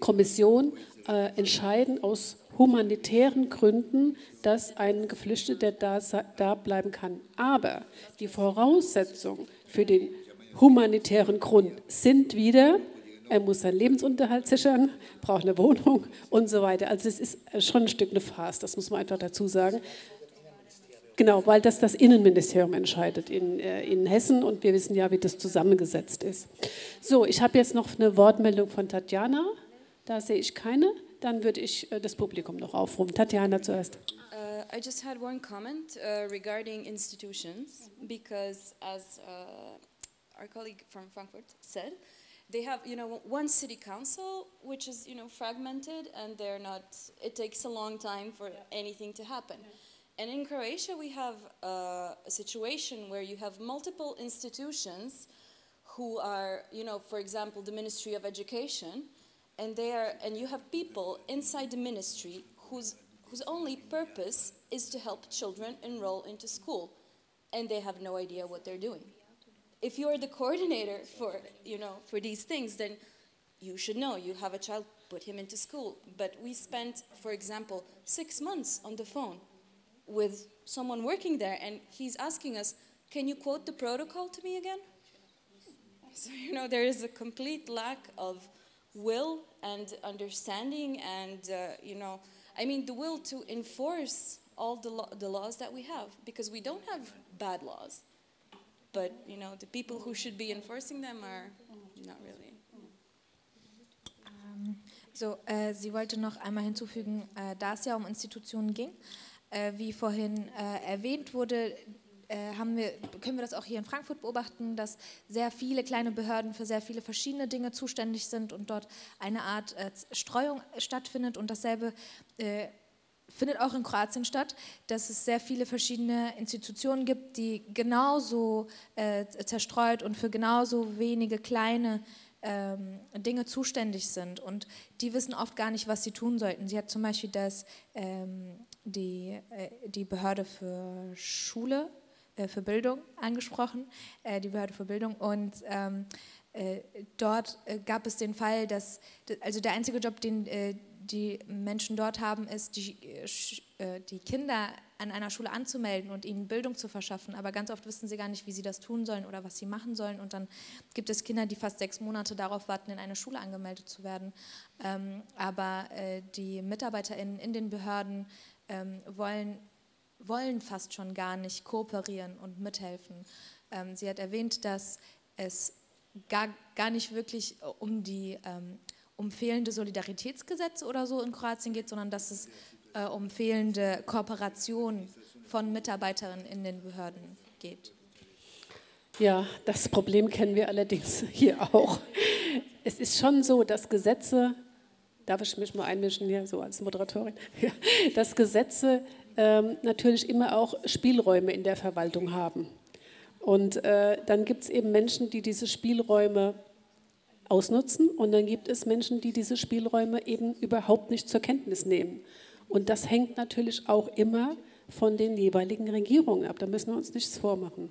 Kommission entscheiden aus humanitären Gründen, dass ein Geflüchteter da bleiben kann. Aber die Voraussetzung für den humanitären Grund sind wieder, er muss seinen Lebensunterhalt sichern, braucht eine Wohnung und so weiter. Also es ist schon ein Stück eine Farce, das muss man einfach dazu sagen. Genau, weil das Innenministerium entscheidet in Hessen und wir wissen ja, wie das zusammengesetzt ist. So, ich habe jetzt noch eine Wortmeldung von Tajana, da sehe ich keine. Dann würde ich das Publikum noch aufrufen. Tajana zuerst. I just had one comment regarding institutions, because as our colleague from Frankfurt said, they have, one city council, which is, fragmented, and they're not. It takes a long time for anything to happen. And in Croatia, we have a situation where you have multiple institutions, who are, for example, the Ministry of Education. And you have people inside the ministry whose only purpose is to help children enroll into school, and they have no idea what they're doing. If you are the coordinator for these things, then you should know. You have a child, put him into school. But we spent, for example, 6 months on the phone with someone working there, and he's asking us, "Can you quote the protocol to me again?" So there is a complete lack of will and understanding, and I mean the will to enforce all the laws that we have, because we don't have bad laws, but the people who should be enforcing them are not really. So, sie wollte noch einmal hinzufügen, da es ja Institutionen ging, wie vorhin erwähnt wurde, können wir das auch hier in Frankfurt beobachten, dass sehr viele kleine Behörden für sehr viele verschiedene Dinge zuständig sind und dort eine Art Streuung stattfindet, und dasselbe findet auch in Kroatien statt, dass es sehr viele verschiedene Institutionen gibt, die genauso zerstreut und für genauso wenige kleine Dinge zuständig sind, und die wissen oft gar nicht, was sie tun sollten. Sie hat zum Beispiel die Behörde für Schule, für Bildung angesprochen, die Behörde für Bildung, und dort gab es den Fall, dass der einzige Job, den die Menschen dort haben, ist, die Kinder an einer Schule anzumelden und ihnen Bildung zu verschaffen, aber ganz oft wissen sie gar nicht, wie sie das tun sollen oder was sie machen sollen, und dann gibt es Kinder, die fast 6 Monate darauf warten, in eine Schule angemeldet zu werden, aber die MitarbeiterInnen in den Behörden wollen fast schon gar nicht kooperieren und mithelfen. Sie hat erwähnt, dass es gar nicht wirklich um um fehlende Solidaritätsgesetze oder so in Kroatien geht, sondern dass es um fehlende Kooperation von Mitarbeiterinnen in den Behörden geht. Ja, das Problem kennen wir allerdings hier auch. Es ist schon so, dass Gesetze, darf ich mich mal einmischen hier, so als Moderatorin, dass Gesetze natürlich immer auch Spielräume in der Verwaltung haben. Und dann gibt es eben Menschen, die diese Spielräume ausnutzen, und dann gibt es Menschen, die diese Spielräume eben überhaupt nicht zur Kenntnis nehmen. Und das hängt natürlich auch immer von den jeweiligen Regierungen ab. Da müssen wir uns nichts vormachen.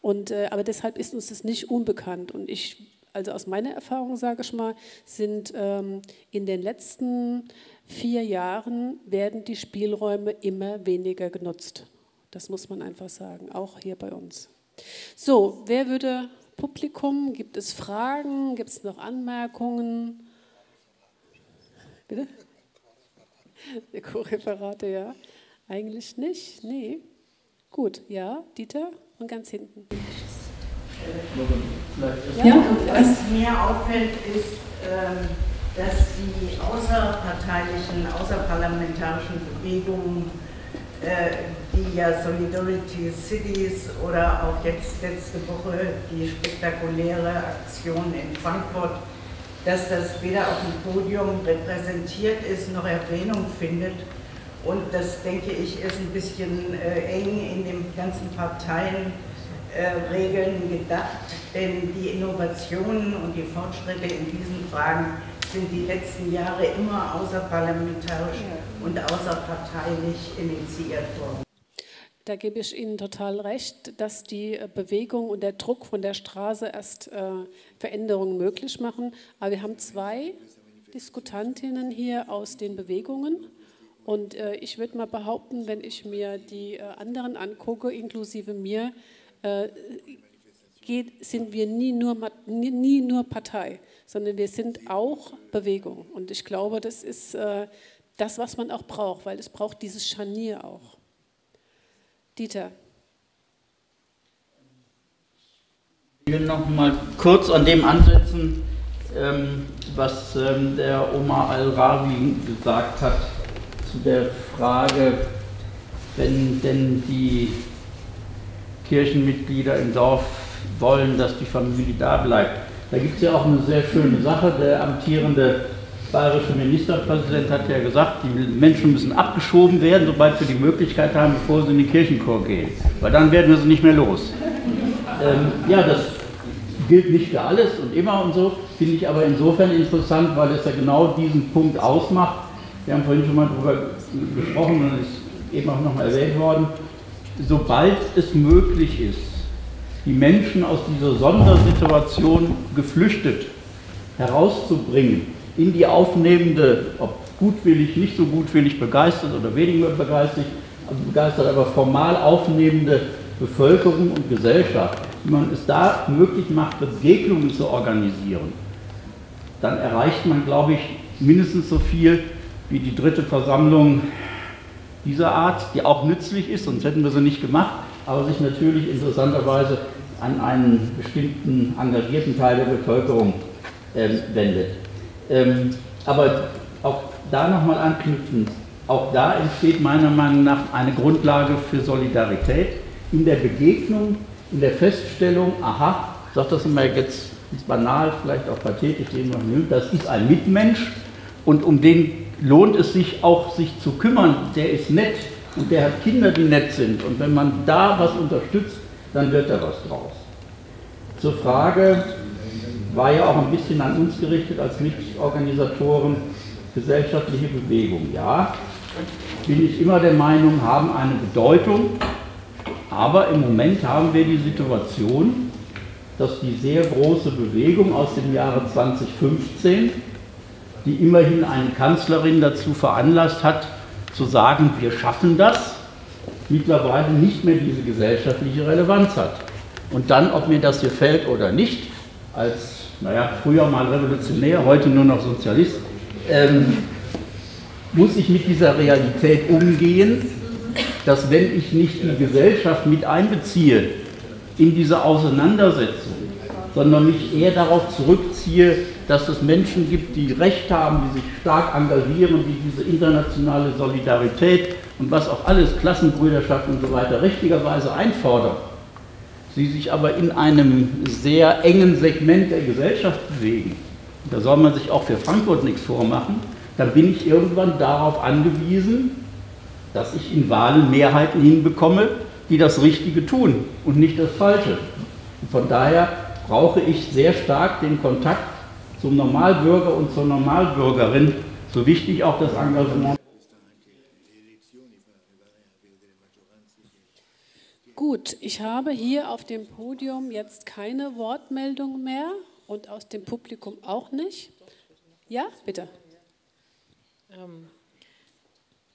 Und, aber deshalb ist uns das nicht unbekannt. Und ich, also aus meiner Erfahrung sage ich mal, sind in den letzten 4 Jahren werden die Spielräume immer weniger genutzt. Das muss man einfach sagen, auch hier bei uns. So, wer würde... Publikum, gibt es Fragen, gibt es noch Anmerkungen? Bitte? Die Co-Referate, ja. Eigentlich nicht, nee. Gut, ja, Dieter und ganz hinten. Ja, was mir auffällt, ist, dass die außerparteilichen, außerparlamentarischen Bewegungen, die ja Solidarity Cities oder auch jetzt letzte Woche die spektakuläre Aktion in Frankfurt, dass das weder auf dem Podium repräsentiert ist noch Erwähnung findet. Und das, denke ich, ist ein bisschen eng in den ganzen Parteienregeln gedacht, denn die Innovationen und die Fortschritte in diesen Fragen sind die letzten Jahre immer außerparlamentarisch und außerparteilich initiiert worden. Da gebe ich Ihnen total recht, dass die Bewegung und der Druck von der Straße erst Veränderungen möglich machen. Aber wir haben 2 Diskutantinnen hier aus den Bewegungen. Und ich würde mal behaupten, wenn ich mir die anderen angucke, inklusive mir, sind wir nie nur Partei, sondern wir sind auch Bewegung. Und ich glaube, das ist das, was man auch braucht, weil es braucht dieses Scharnier auch. Dieter. Ich will noch mal kurz an dem ansetzen, was der Omar Al-Rawi gesagt hat, zu der Frage, wenn denn die Kirchenmitglieder im Dorf wollen, dass die Familie da bleibt. Da gibt es ja auch eine sehr schöne Sache. Der amtierende bayerische Ministerpräsident hat ja gesagt, die Menschen müssen abgeschoben werden, sobald sie die Möglichkeit haben, bevor sie in den Kirchenchor gehen. Weil dann werden wir sie nicht mehr los. Ja, das gilt nicht für alles und immer und so. Finde ich aber insofern interessant, weil es ja genau diesen Punkt ausmacht. Wir haben vorhin schon mal darüber gesprochen und ist eben auch nochmal erwähnt worden. Sobald es möglich ist, die Menschen aus dieser Sondersituation geflüchtet herauszubringen, in die aufnehmende, ob gutwillig, nicht so gutwillig, begeistert oder weniger begeistert, aber formal aufnehmende Bevölkerung und Gesellschaft, wenn man es da möglich macht, Begegnungen zu organisieren, dann erreicht man, glaube ich, mindestens so viel wie die 3. Versammlung dieser Art, die auch nützlich ist, sonst hätten wir sie nicht gemacht, aber sich natürlich interessanterweise an einen bestimmten engagierten Teil der Bevölkerung wendet. Aber auch da nochmal anknüpfend, auch da entsteht meiner Meinung nach eine Grundlage für Solidarität in der Begegnung, in der Feststellung, aha, ich sage das immer jetzt, ist banal, vielleicht auch pathetisch, das ist ein Mitmensch und um den lohnt es sich auch, sich zu kümmern, der ist nett und der hat Kinder, die nett sind. Und wenn man da was unterstützt, dann wird da was draus. Zur Frage, war ja auch ein bisschen an uns gerichtet als Mitorganisatoren, gesellschaftliche Bewegung. Ja, bin ich immer der Meinung, haben eine Bedeutung, aber im Moment haben wir die Situation, dass die sehr große Bewegung aus dem Jahre 2015, die immerhin eine Kanzlerin dazu veranlasst hat, zu sagen, wir schaffen das, mittlerweile nicht mehr diese gesellschaftliche Relevanz hat. Und dann, ob mir das gefällt oder nicht, als, naja, früher mal Revolutionär, heute nur noch Sozialist, muss ich mit dieser Realität umgehen, dass wenn ich nicht die Gesellschaft mit einbeziehe in diese Auseinandersetzung, sondern mich eher darauf zurückziehe, dass es Menschen gibt, die Recht haben, die sich stark engagieren, die diese internationale Solidarität und was auch alles, Klassenbrüderschaft und so weiter, richtigerweise einfordern, sie sich aber in einem sehr engen Segment der Gesellschaft bewegen. Da soll man sich auch für Frankfurt nichts vormachen. Da bin ich irgendwann darauf angewiesen, dass ich in Wahlen Mehrheiten hinbekomme, die das Richtige tun und nicht das Falsche. Und von daher brauche ich sehr stark den Kontakt zum Normalbürger und zur Normalbürgerin, so wichtig auch das Engagement. Gut, ich habe hier auf dem Podium jetzt keine Wortmeldung mehr und aus dem Publikum auch nicht. Ja, bitte.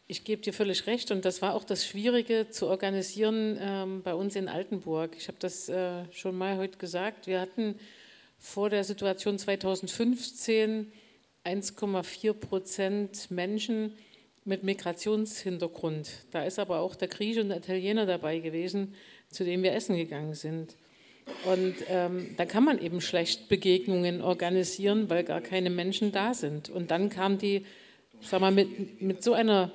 Ich gebe dir völlig recht, und das war auch das Schwierige zu organisieren bei uns in Altenburg. Ich habe das schon mal heute gesagt. Wir hatten vor der Situation 2015 1,4% Menschen mit Migrationshintergrund. Da ist aber auch der Grieche und der Italiener dabei gewesen, zu dem wir essen gegangen sind. Und da kann man eben schlecht Begegnungen organisieren, weil gar keine Menschen da sind. Und dann kam die, sag mal, mit so einer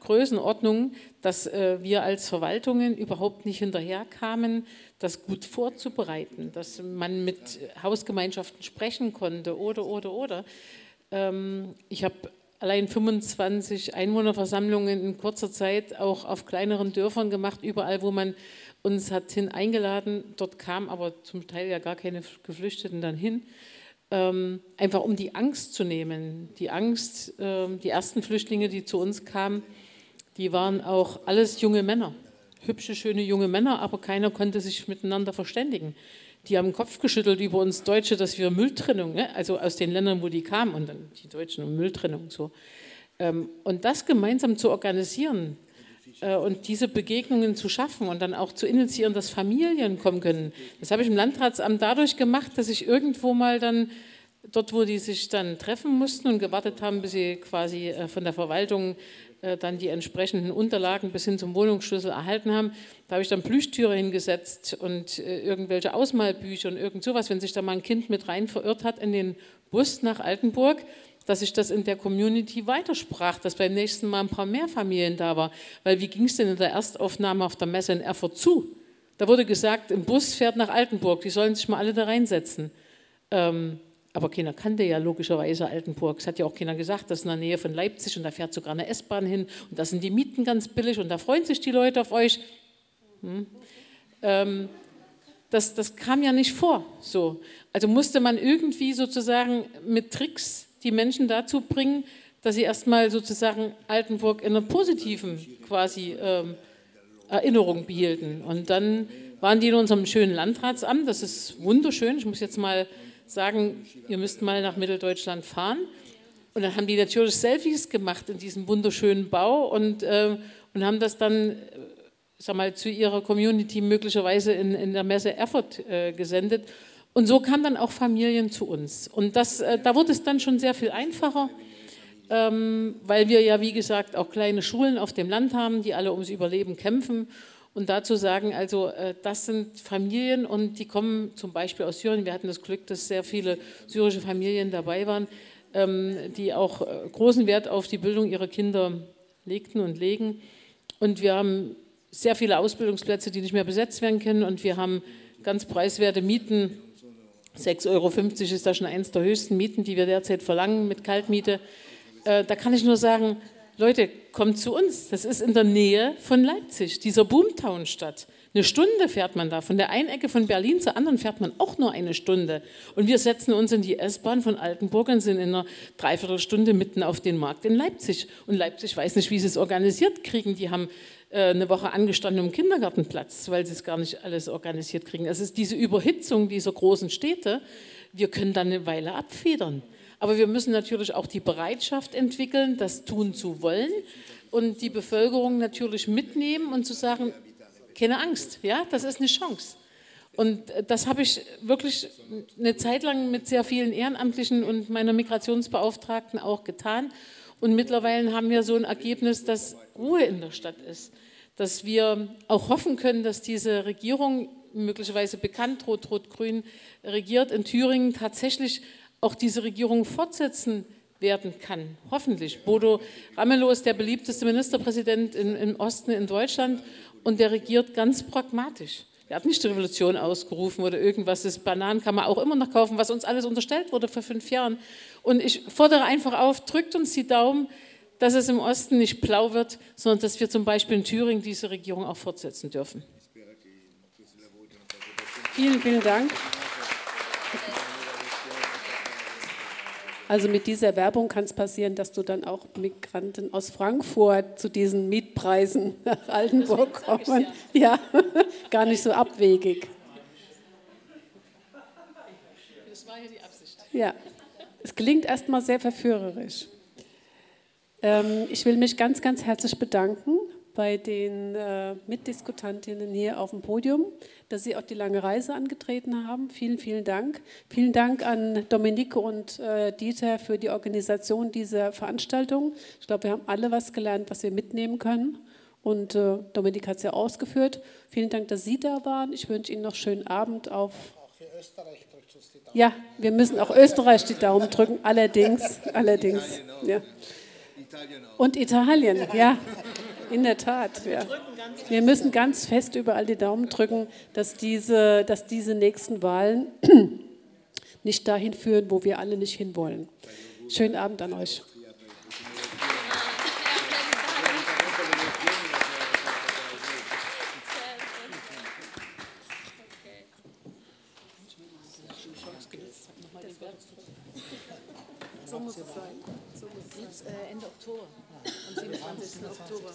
Größenordnung, dass wir als Verwaltungen überhaupt nicht hinterherkamen, das gut vorzubereiten, dass man mit Hausgemeinschaften sprechen konnte oder. Ich habe allein 25 Einwohnerversammlungen in kurzer Zeit auch auf kleineren Dörfern gemacht, überall, wo man uns hat hin eingeladen. Dort kamen aber zum Teil ja gar keine Geflüchteten dann hin. Einfach um die Angst zu nehmen. Die Angst, die ersten Flüchtlinge, die zu uns kamen, die waren auch alles junge Männer. Hübsche, schöne junge Männer, aber keiner konnte sich miteinander verständigen. Die haben den Kopf geschüttelt über uns Deutsche, dass wir Mülltrennung, ne? Also aus den Ländern, wo die kamen, und dann die Deutschen und Mülltrennung. So. Und das gemeinsam zu organisieren und diese Begegnungen zu schaffen und dann auch zu initiieren, dass Familien kommen können. Das habe ich im Landratsamt dadurch gemacht, dass ich irgendwo mal dann, dort wo die sich dann treffen mussten und gewartet haben, bis sie quasi von der Verwaltung dann die entsprechenden Unterlagen bis hin zum Wohnungsschlüssel erhalten haben, da habe ich dann Plüschtüre hingesetzt und irgendwelche Ausmalbücher und irgend sowas, wenn sich da mal ein Kind mit rein verirrt hat in den Bus nach Altenburg, dass sich das in der Community weitersprach, dass beim nächsten Mal ein paar mehr Familien da war. Weil wie ging es denn in der Erstaufnahme auf der Messe in Erfurt zu? Da wurde gesagt, ein Bus fährt nach Altenburg, die sollen sich mal alle da reinsetzen. Aber keiner kannte ja logischerweise Altenburg. Es hat ja auch keiner gesagt, das ist in der Nähe von Leipzig und da fährt sogar eine S-Bahn hin und da sind die Mieten ganz billig und da freuen sich die Leute auf euch. Das kam ja nicht vor. So. Also musste man irgendwie sozusagen mit Tricks die Menschen dazu bringen, dass sie erstmal sozusagen Altenburg in einer positiven quasi Erinnerung behielten. Und dann waren die in unserem schönen Landratsamt, das ist wunderschön, ich muss jetzt mal sagen, ihr müsst mal nach Mitteldeutschland fahren. Und dann haben die natürlich Selfies gemacht in diesem wunderschönen Bau und haben das dann, sag mal, zu ihrer Community möglicherweise in der Messe Erfurt gesendet. Und so kamen dann auch Familien zu uns. Und das, da wurde es dann schon sehr viel einfacher, weil wir ja, wie gesagt, auch kleine Schulen auf dem Land haben, die alle ums Überleben kämpfen. Und dazu sagen, also das sind Familien und die kommen zum Beispiel aus Syrien. Wir hatten das Glück, dass sehr viele syrische Familien dabei waren, die auch großen Wert auf die Bildung ihrer Kinder legten und legen. Und wir haben sehr viele Ausbildungsplätze, die nicht mehr besetzt werden können. Und wir haben ganz preiswerte Mieten. 6,50 € ist da schon eins der höchsten Mieten, die wir derzeit verlangen mit Kaltmiete. Da kann ich nur sagen, Leute, kommt zu uns. Das ist in der Nähe von Leipzig, dieser Boomtown-Stadt. Eine Stunde fährt man da. Von der einen Ecke von Berlin zur anderen fährt man auch nur eine Stunde. Und wir setzen uns in die S-Bahn von Altenburg und sind in einer Dreiviertelstunde mitten auf den Markt in Leipzig. Und Leipzig weiß nicht, wie sie es organisiert kriegen. Die haben eine Woche angestanden um Kindergartenplatz, weil sie es gar nicht alles organisiert kriegen. Es ist diese Überhitzung dieser großen Städte. Wir können dann eine Weile abfedern. Aber wir müssen natürlich auch die Bereitschaft entwickeln, das tun zu wollen und die Bevölkerung natürlich mitnehmen und zu sagen, keine Angst, ja, das ist eine Chance. Und das habe ich wirklich eine Zeit lang mit sehr vielen Ehrenamtlichen und meiner Migrationsbeauftragten auch getan. Und mittlerweile haben wir so ein Ergebnis, dass Ruhe in der Stadt ist, dass wir auch hoffen können, dass diese Regierung möglicherweise bekannt, Rot-Rot-Grün regiert, in Thüringen tatsächlich auch diese Regierung fortsetzen werden kann, hoffentlich. Bodo Ramelow ist der beliebteste Ministerpräsident im Osten in Deutschland und der regiert ganz pragmatisch. Er hat nicht die Revolution ausgerufen oder irgendwas, das Bananen kann man auch immer noch kaufen, was uns alles unterstellt wurde vor 5 Jahren. Und ich fordere einfach auf, drückt uns die Daumen, dass es im Osten nicht blau wird, sondern dass wir zum Beispiel in Thüringen diese Regierung auch fortsetzen dürfen. Vielen, vielen Dank. Also mit dieser Werbung kann es passieren, dass du dann auch Migranten aus Frankfurt zu diesen Mietpreisen nach Altenburg kommen. Ja, gar nicht so abwegig. Das war ja die Absicht. Ja, es klingt erstmal sehr verführerisch. Ich will mich ganz, ganz herzlich bedanken bei den Mitdiskutantinnen hier auf dem Podium, dass Sie auch die lange Reise angetreten haben. Vielen, vielen Dank. Vielen Dank an Dominique und Dieter für die Organisation dieser Veranstaltung. Ich glaube, wir haben alle was gelernt, was wir mitnehmen können. Und Dominique hat es ja ausgeführt. Vielen Dank, dass Sie da waren. Ich wünsche Ihnen noch einen schönen Abend auf... Auch für Österreich drückt uns die Daumen. Ja, wir müssen auch Österreich die Daumen drücken, allerdings. Ja. Und Italien, ja. In der Tat, ja. Wir müssen ganz fest überall die Daumen drücken, dass diese nächsten Wahlen nicht dahin führen, wo wir alle nicht hinwollen. Schönen Abend an euch. So muss es sein. Jetzt Ende Oktober, am 27. Oktober.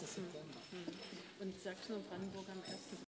Und Sachsen und Brandenburg am 1.